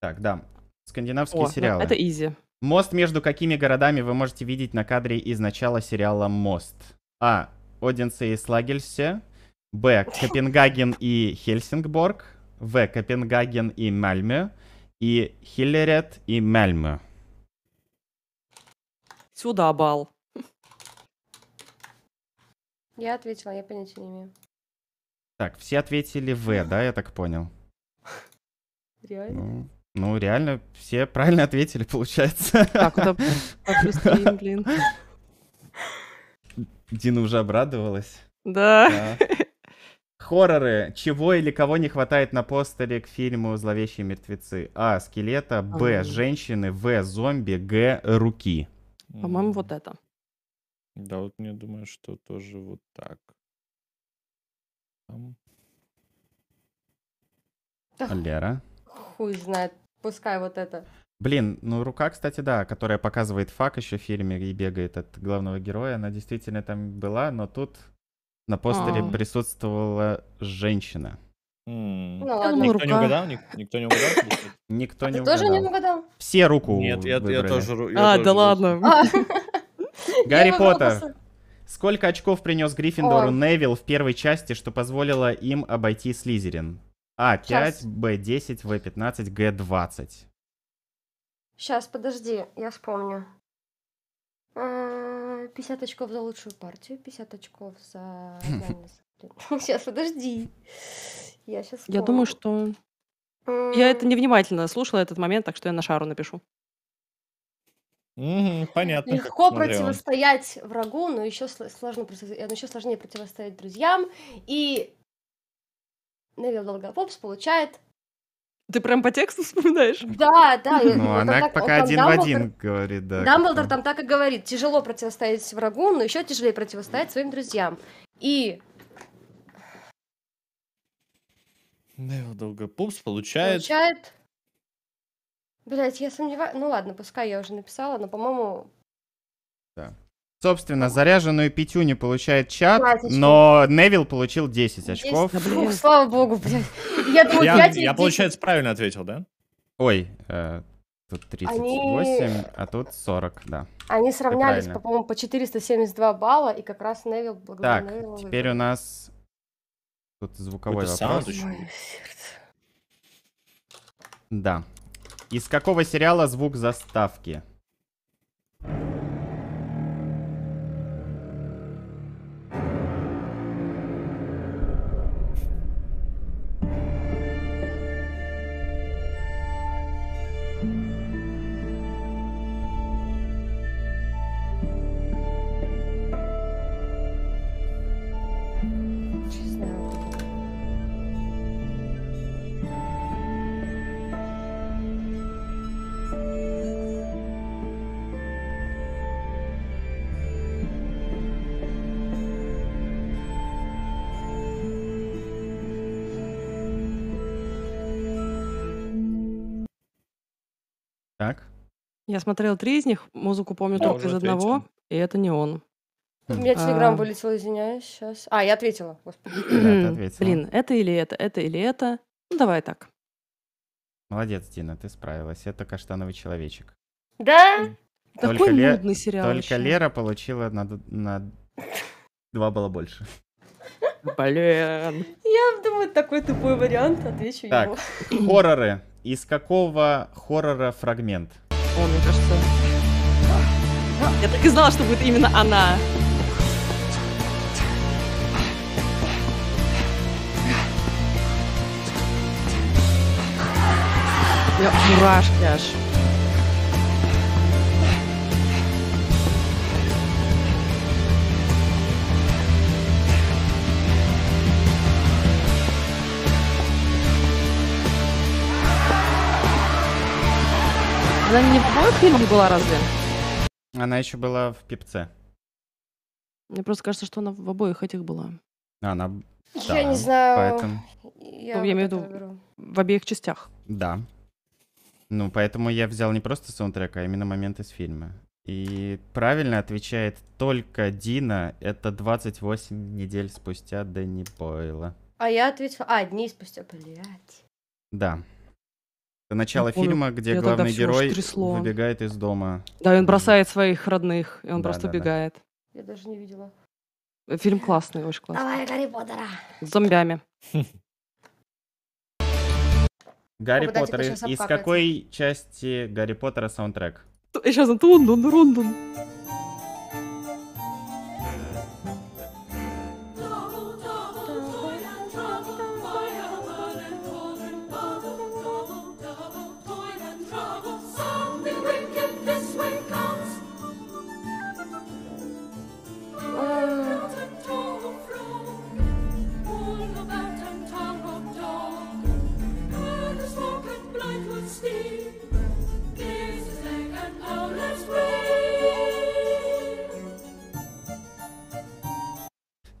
Так, да. Скандинавские сериалы. Это изи. Мост между какими городами вы можете видеть на кадре из начала сериала «Мост»? А. Оденсе и Слагельсе. Б. Копенгаген и Хельсингборг. В. Копенгаген и Мальме. И Хиллерет и Мальме. Сюда бал. Я ответила, я понятия не имею. Так, все ответили В, да, я так понял? Реально? Ну, реально, все правильно ответили, получается. Так, это... блин. Дина уже обрадовалась. Да. Хорроры. Чего или кого не хватает на постере к фильму «Зловещие мертвецы»? А. Скелета. Б. Женщины. В. Зомби. Г. Руки. По-моему, вот это. Да, вот мне думаю, что тоже вот так. Лера. Хуй знает. Пускай вот это. Блин, ну рука, кстати, да, которая показывает фак еще в фильме и бегает от главного героя, она действительно там была, но тут на постере присутствовала женщина. Ну, ладно. Никто не угадал? Никто не угадал? Никто не угадал. Ты тоже не угадал? Все руку Нет, я тоже... А, да ладно. Гарри Поттер. Сколько очков принес Гриффиндору Невилл в первой части, что позволило им обойти Слизерин? А. 5, Б. 10, В. 15, Г. 20. Сейчас, подожди, я вспомню. 50 очков за лучшую партию, 50 очков за... Сейчас, подожди. Я сейчас вспомню. Я думаю, что... Я это невнимательно слушала этот момент, так что я на шару напишу. Понятно. Легко противостоять врагу, но еще сложнее противостоять друзьям. И... Невилл Долгопупс получает... Ты прям по тексту вспоминаешь? Да. Ну, она пока один в один говорит, да. Дамблдор там так и говорит. Тяжело противостоять врагу, но еще тяжелее противостоять своим друзьям. И... Невилл Долгопупс получает... Блять, я сомневаюсь... Ну ладно, пускай я уже написала, но, по-моему... Да. Собственно, заряженную пятюню получает чат, но Невилл получил 10 очков. Фу, слава богу, блядь. Я думаю, я получается, правильно ответил, да? Ой, тут 38, а тут 40, да. Они сравнялись, по-моему, по 472 балла, и как раз Невилл благодаря Невиллу... Так, теперь у нас тут звуковой вопрос. Да. Из какого сериала звук заставки? Так. Я смотрела три из них, музыку помню только из одного, и это не он. У меня телеграмма вылетела, извиняюсь, сейчас. А, я ответила, господи. Да, ответила. Блин, это или это. Ну, давай так. Молодец, Дина, ты справилась. Это «Каштановый человечек». Да? Такой нудный сериал. Только Лера получила на два балла больше. Блин. Я думаю, такой тупой вариант, отвечу так, его. Так, хорроры. Из какого хоррора фрагмент? О, мне кажется... Я так и знала, что будет именно она. Я мурашки аж. Она не в каком фильме была разве? Она еще была в «Пипце». Мне просто кажется, что она в обоих этих была. Она... Да, я не знаю. Поэтому... Я имею в виду в обеих частях. Да. Ну, поэтому я взял не просто саундтрек, а именно момент из фильма. И правильно отвечает только Дина. Это 28 недель спустя Дэнни Бойла. А я ответила... А, дней спустя, блядь. Да. Это начало фильма, где главный герой выбегает из дома. Да, и он бросает своих родных, и он просто убегает. Да. Я даже не видела. Фильм классный, очень классный. Давай Гарри Поттера. С зомбями. Гарри Поттер. Из какой части Гарри Поттера саундтрек? Сейчас он тундун-дурундун.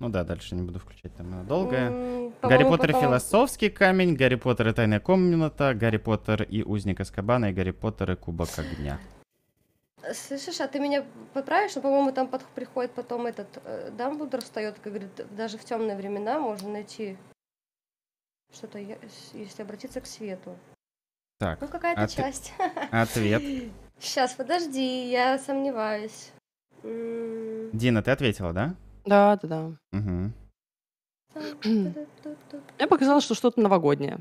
Ну да, дальше не буду включать, там она долгая. Гарри Поттер и философский камень, Гарри Поттер и тайная комната, Гарри Поттер и узник Азкабана, и Гарри Поттер и кубок огня. Слышишь, а ты меня поправишь, но, по-моему, там приходит потом этот Дамблдор встает, как говорит, даже в темные времена можно найти что-то, если обратиться к свету. Так. Ну, какая-то часть. Ответ. Сейчас, подожди, я сомневаюсь. Дина, ты ответила, да? Да. Угу. Я показала, что что-то новогоднее.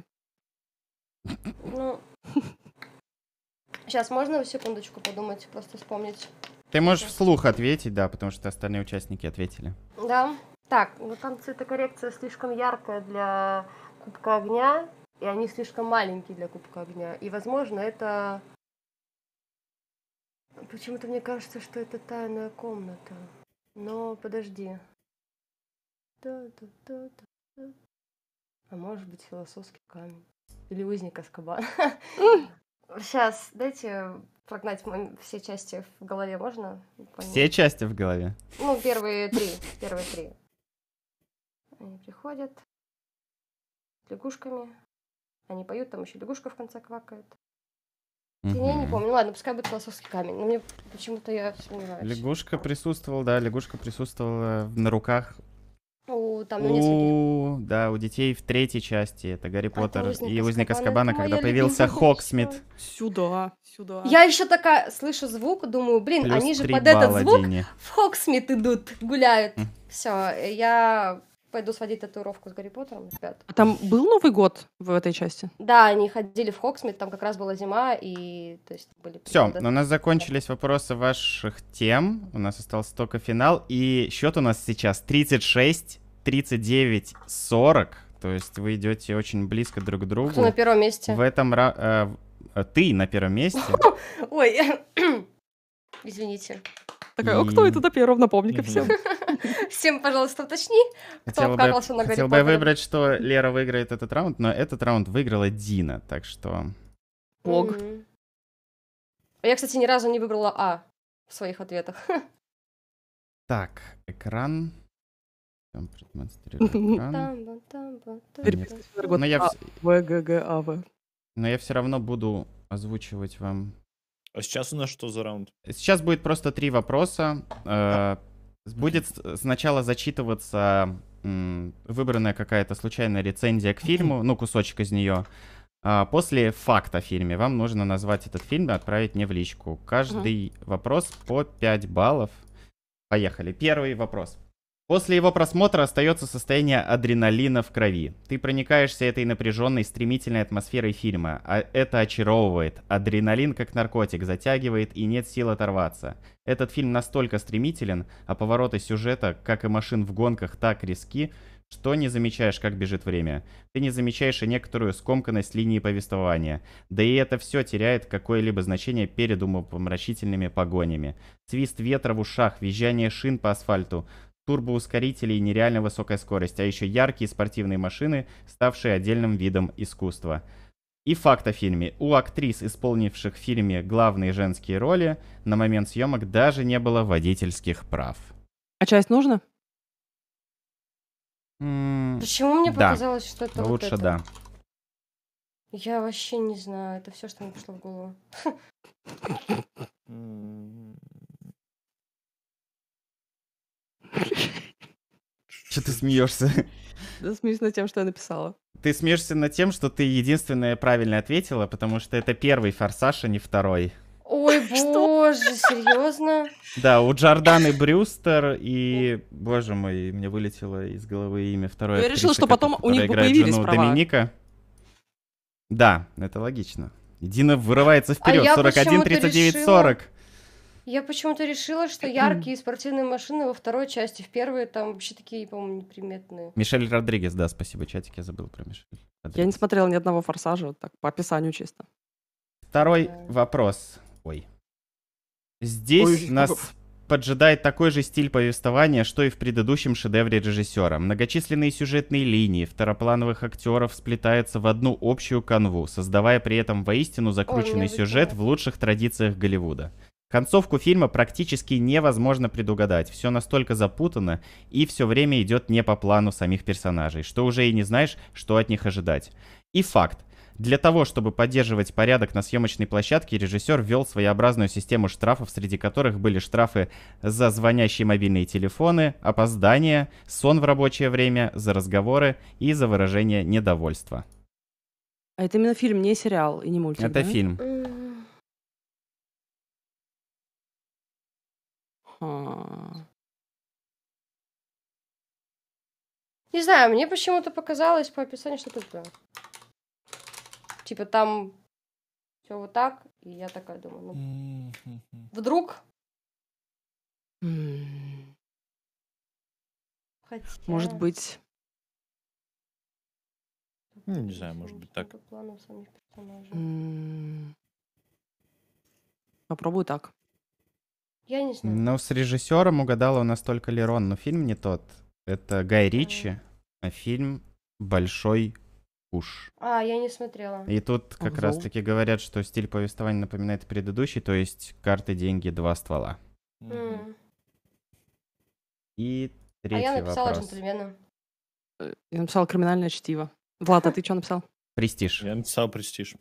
Ну, сейчас можно секундочку подумать, просто вспомнить. Ты можешь вслух ответить, да, потому что остальные участники ответили. Да. Так, ну там цветокоррекция слишком яркая для кубка огня, и они слишком маленькие для кубка огня. И, возможно, это... Почему-то мне кажется, что это тайная комната. Но подожди. А может быть, философский камень. Или узник Азкабана. Сейчас, дайте прогнать все части в голове, можно? Все части в голове? Ну, первые три. Первые три. Они приходят. С лягушками. Они поют, там еще лягушка в конце квакает. Я не помню. Ну, ладно, пускай будет философский камень. Но мне почему-то я сомневаюсь. Лягушка присутствовала, да, лягушка присутствовала на руках. У детей в третьей части. Это Гарри Поттер и узник Азкабана, когда появился Хогсмит. Сюда. Я еще такая слышу звук, думаю, блин, они же под этот звук в Хогсмит идут, гуляют. Все, я пойду сводить татуировку с Гарри Поттером, ребят. А там был Новый год в этой части? Да, они ходили в Хогсмит, там как раз была зима, и... То есть были... Все, у нас закончились вопросы ваших тем, у нас остался только финал, и счет у нас сейчас 36, 39, 40, то есть вы идете очень близко друг к другу. Кто на первом месте? В этом... Ты на первом месте. Ой, извините. Такая, кто это на первом, напомни-ка всем. Всем, пожалуйста, уточни, кто оказался на Гарри Поттере. Хотел бы выбрать, что Лера выиграет этот раунд, но этот раунд выиграла Дина, так что... Бог. Я, кстати, ни разу не выбрала А в своих ответах. Так, экран. Там продемонстрирую экран. Но я все равно буду озвучивать вам А сейчас у нас что за раунд? Сейчас будет просто 3 вопроса. Да. Будет сначала зачитываться выбранная какая-то случайная рецензия к фильму, ну, кусочек из нее. После факта о фильме вам нужно назвать этот фильм и отправить мне в личку. Каждый вопрос по 5 баллов. Поехали. Первый вопрос. После его просмотра остается состояние адреналина в крови. Ты проникаешься этой напряженной, стремительной атмосферой фильма. А это очаровывает. Адреналин, как наркотик, затягивает и нет сил оторваться. Этот фильм настолько стремителен, а повороты сюжета, как и машин в гонках, так резки, что не замечаешь, как бежит время. Ты не замечаешь и некоторую скомканность линии повествования. Да и это все теряет какое-либо значение перед умопомрачительными погонями. Свист ветра в ушах, визжание шин по асфальту, турбоускорители и нереально высокая скорость, а еще яркие спортивные машины, ставшие отдельным видом искусства. И факт о фильме. У актрис, исполнивших в фильме главные женские роли, на момент съемок даже не было водительских прав. А часть нужно? Почему мне показалось, что это лучше вот это? Да. Я вообще не знаю. Это все, что мне пришло в голову. Че ты смеешься? Да, смеюсь над тем, что я написала. Ты смеешься над тем, что ты единственное правильно ответила, потому что это первый «Форсаж», а не второй. Ой, боже, серьезно? Да, у Джорданы Брюстер и, боже мой, мне вылетело из головы имя второй актрисы. Я решила, что потом у них бы появились права. Доминика. Да, это логично. Дина вырывается вперед. 41, 39, 40. Я почему-то решила, что яркие спортивные машины во второй части, в первой там вообще такие, по-моему, неприметные. Мишель Родригес, да, спасибо, чатик, я забыл про Мишель Родригес. Я не смотрела ни одного «Форсажа», вот так, по описанию чисто. Второй вопрос. Ой. Здесь нас поджидает такой же стиль повествования, что и в предыдущем шедевре режиссера. Многочисленные сюжетные линии второплановых актеров сплетаются в одну общую канву, создавая при этом воистину закрученный сюжет в лучших традициях Голливуда. Концовку фильма практически невозможно предугадать, все настолько запутано и все время идет не по плану самих персонажей, что уже и не знаешь, что от них ожидать. И факт. Для того, чтобы поддерживать порядок на съемочной площадке, режиссер ввел своеобразную систему штрафов, среди которых были штрафы за звонящие мобильные телефоны, опоздания, сон в рабочее время, за разговоры и за выражение недовольства. А это именно фильм, не сериал и не мультик, это да? Фильм. Не знаю, мне почему-то показалось по описанию, что это... Типа там все вот так, и я такая думаю, ну... Вдруг? Хотя... Может быть... Не знаю, может быть так. Попробую так. Я не знаю. Но с режиссером угадала у нас только Лерон, но фильм не тот. Это Гай Ричи, а фильм «Большой куш». А, я не смотрела. И тут как раз-таки говорят, что стиль повествования напоминает предыдущий, то есть «Карты, деньги, два ствола». И третий вопрос. А я написала «Джентльмена». Я написала «Криминальное чтиво». Влад, а ты что написал? «Престиж». Я написал «Престиж».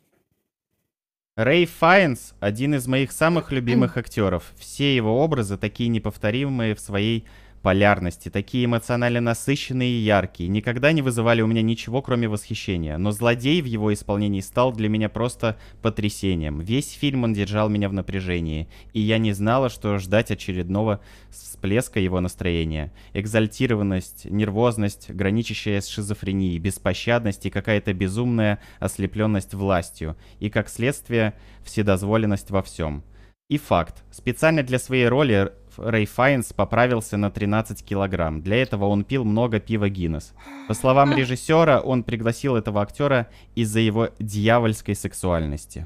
Рэйф Файнс – один из моих самых любимых актеров. Все его образы такие неповторимые в своей полярности, такие эмоционально насыщенные и яркие, никогда не вызывали у меня ничего, кроме восхищения. Но злодей в его исполнении стал для меня просто потрясением. Весь фильм он держал меня в напряжении, и я не знала, что ждать очередного всплеска его настроения. Экзальтированность, нервозность, граничащая с шизофренией, беспощадность и какая-то безумная ослепленность властью, и, как следствие, вседозволенность во всем. И факт. Специально для своей роли Рэй Файнс поправился на 13 килограмм. Для этого он пил много пива «Гиннес». По словам режиссера, он пригласил этого актера из-за его дьявольской сексуальности.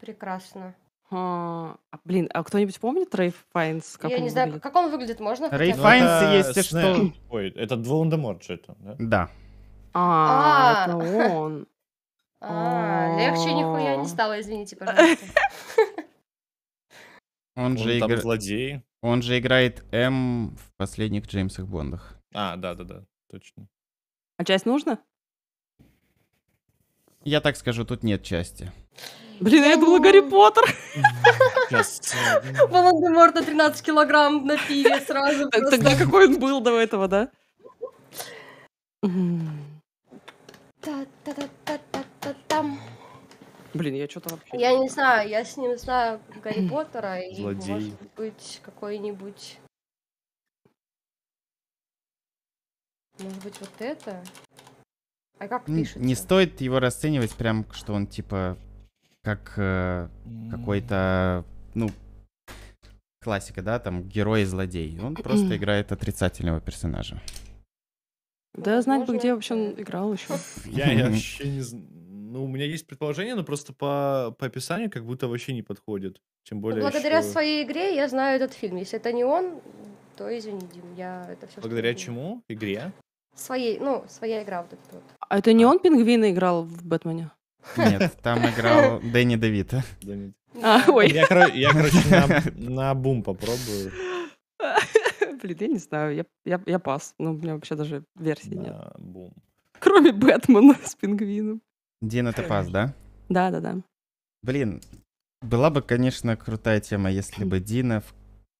Прекрасно. Блин, а кто-нибудь помнит Рэй Файнс? Как я не знаю, выглядит? Как он выглядит, можно? Рэй Файнс, если что... Ой, это Волан-де-Морт же это, да? Да. Это он. Легче нихуя не стало, извините, пожалуйста. Он же играет М в последних Джеймсах Бондах. А, да-да-да, точно. А часть нужно? Я так скажу, тут нет части. Блин, я думала, Гарри Поттер. Волан-де-Морт на 13 килограмм на пиве сразу. Тогда какой он был до этого, да? Блин, я что-то вообще... Я не знаю, я с ним знаю Гарри Поттера. И может быть какой-нибудь... Может быть вот это? А как пишется? Не стоит его расценивать прям, что он типа... Как какой-то, ну, классика, да, там, герой и злодей. Он просто играет отрицательного персонажа. Да, знать бы, где вообще он играл еще. Я вообще не знаю. Ну, у меня есть предположение, но просто по описанию как будто вообще не подходит. Тем более благодаря своей игре я знаю этот фильм. Если это не он, то извини, Дим, я это все... Благодаря чему? Игре? Своей, ну, своя игра вот эта вот. А это не он пингвина играл в «Бэтмене»? Нет, там играл Дэнни Девито. Я, короче, на бум попробую. Блин, я не знаю, я пас. Ну, у меня вообще даже версии нет. Кроме Бэтмена с пингвином. Дина, ты пас, да? Да. Блин, была бы, конечно, крутая тема, если бы Дина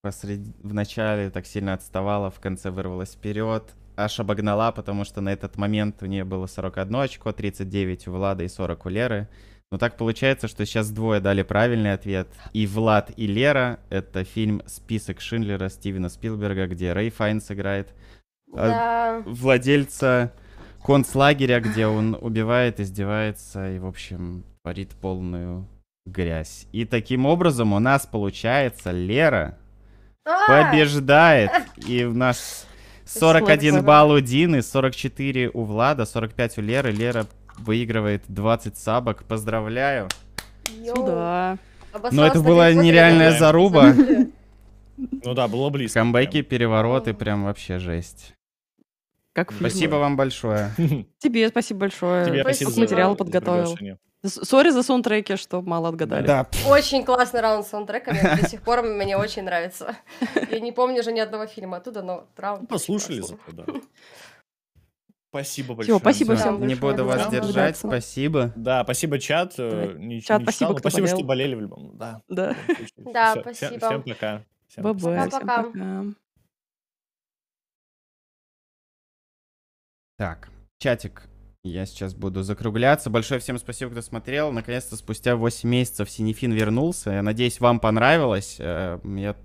в начале так сильно отставала, в конце вырвалась вперед. Аж обогнала, потому что на этот момент у нее было 41 очко, 39 у Влада и 40 у Леры. Но так получается, что сейчас двое дали правильный ответ. И Влад, и Лера. Это фильм «Список Шиндлера» Стивена Спилберга, где Рэй Файнс играет. Да. Владельца концлагеря, где он убивает, издевается и, в общем, творит полную грязь. И таким образом у нас получается Лера побеждает. И у нас... 41 балл у Дины, 44 у Влада, 45 у Леры. Лера выигрывает 20 сабок. Поздравляю. Сюда. Но это была нереальная заруба. Ну да, было близко. Камбэки, перевороты, прям вообще жесть. Спасибо вам большое. Тебе спасибо большое. Материал подготовил. Сори за саундтреки, что мало отгадали. Да. Очень классный раунд саундтреками. До сих пор мне очень нравится. Я не помню уже ни одного фильма оттуда, но раунд... Послушали зато, да. Спасибо большое. Спасибо всем. Не буду вас держать, спасибо. Да, спасибо, чат. Чат, спасибо, спасибо, что болели в любом. Да, спасибо. Всем пока. Пока-пока. Так, чатик. Я сейчас буду закругляться. Большое всем спасибо, кто смотрел. Наконец-то спустя 8 месяцев Синефин вернулся. Я надеюсь, вам понравилось. У меня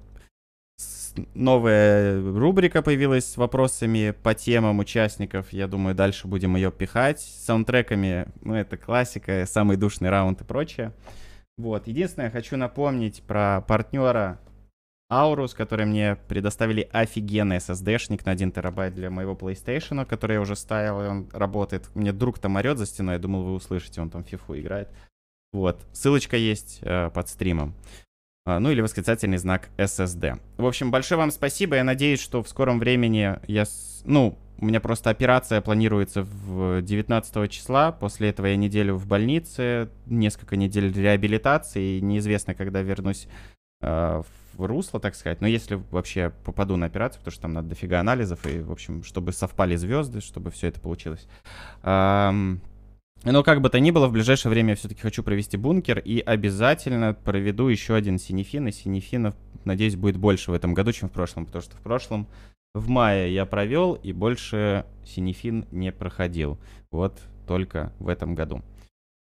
новая рубрика появилась с вопросами по темам участников. Я думаю, дальше будем ее пихать. С саундтреками, ну, это классика, самый душный раунд и прочее. Вот. Единственное, хочу напомнить про партнера Aorus, который мне предоставили офигенный SSD-шник на 1 терабайт для моего PlayStation, который я уже ставил, и он работает. Мне друг там орет за стеной, я думал, вы услышите, он там в фифу играет. Вот, ссылочка есть под стримом. Ну или восклицательный знак SSD. В общем, большое вам спасибо, я надеюсь, что в скором времени я... Ну, у меня просто операция планируется в 19 числа, после этого я неделю в больнице, несколько недель реабилитации, и неизвестно, когда вернусь в русло, так сказать, но если вообще попаду на операцию, потому что там надо дофига анализов, и, в общем, чтобы совпали звезды, чтобы все это получилось. Но как бы то ни было, в ближайшее время я все-таки хочу провести бункер, и обязательно проведу еще один Синефин, и Синефинов, надеюсь, будет больше в этом году, чем в прошлом, потому что в прошлом, в мае я провел, и больше Синефин не проходил, вот только в этом году.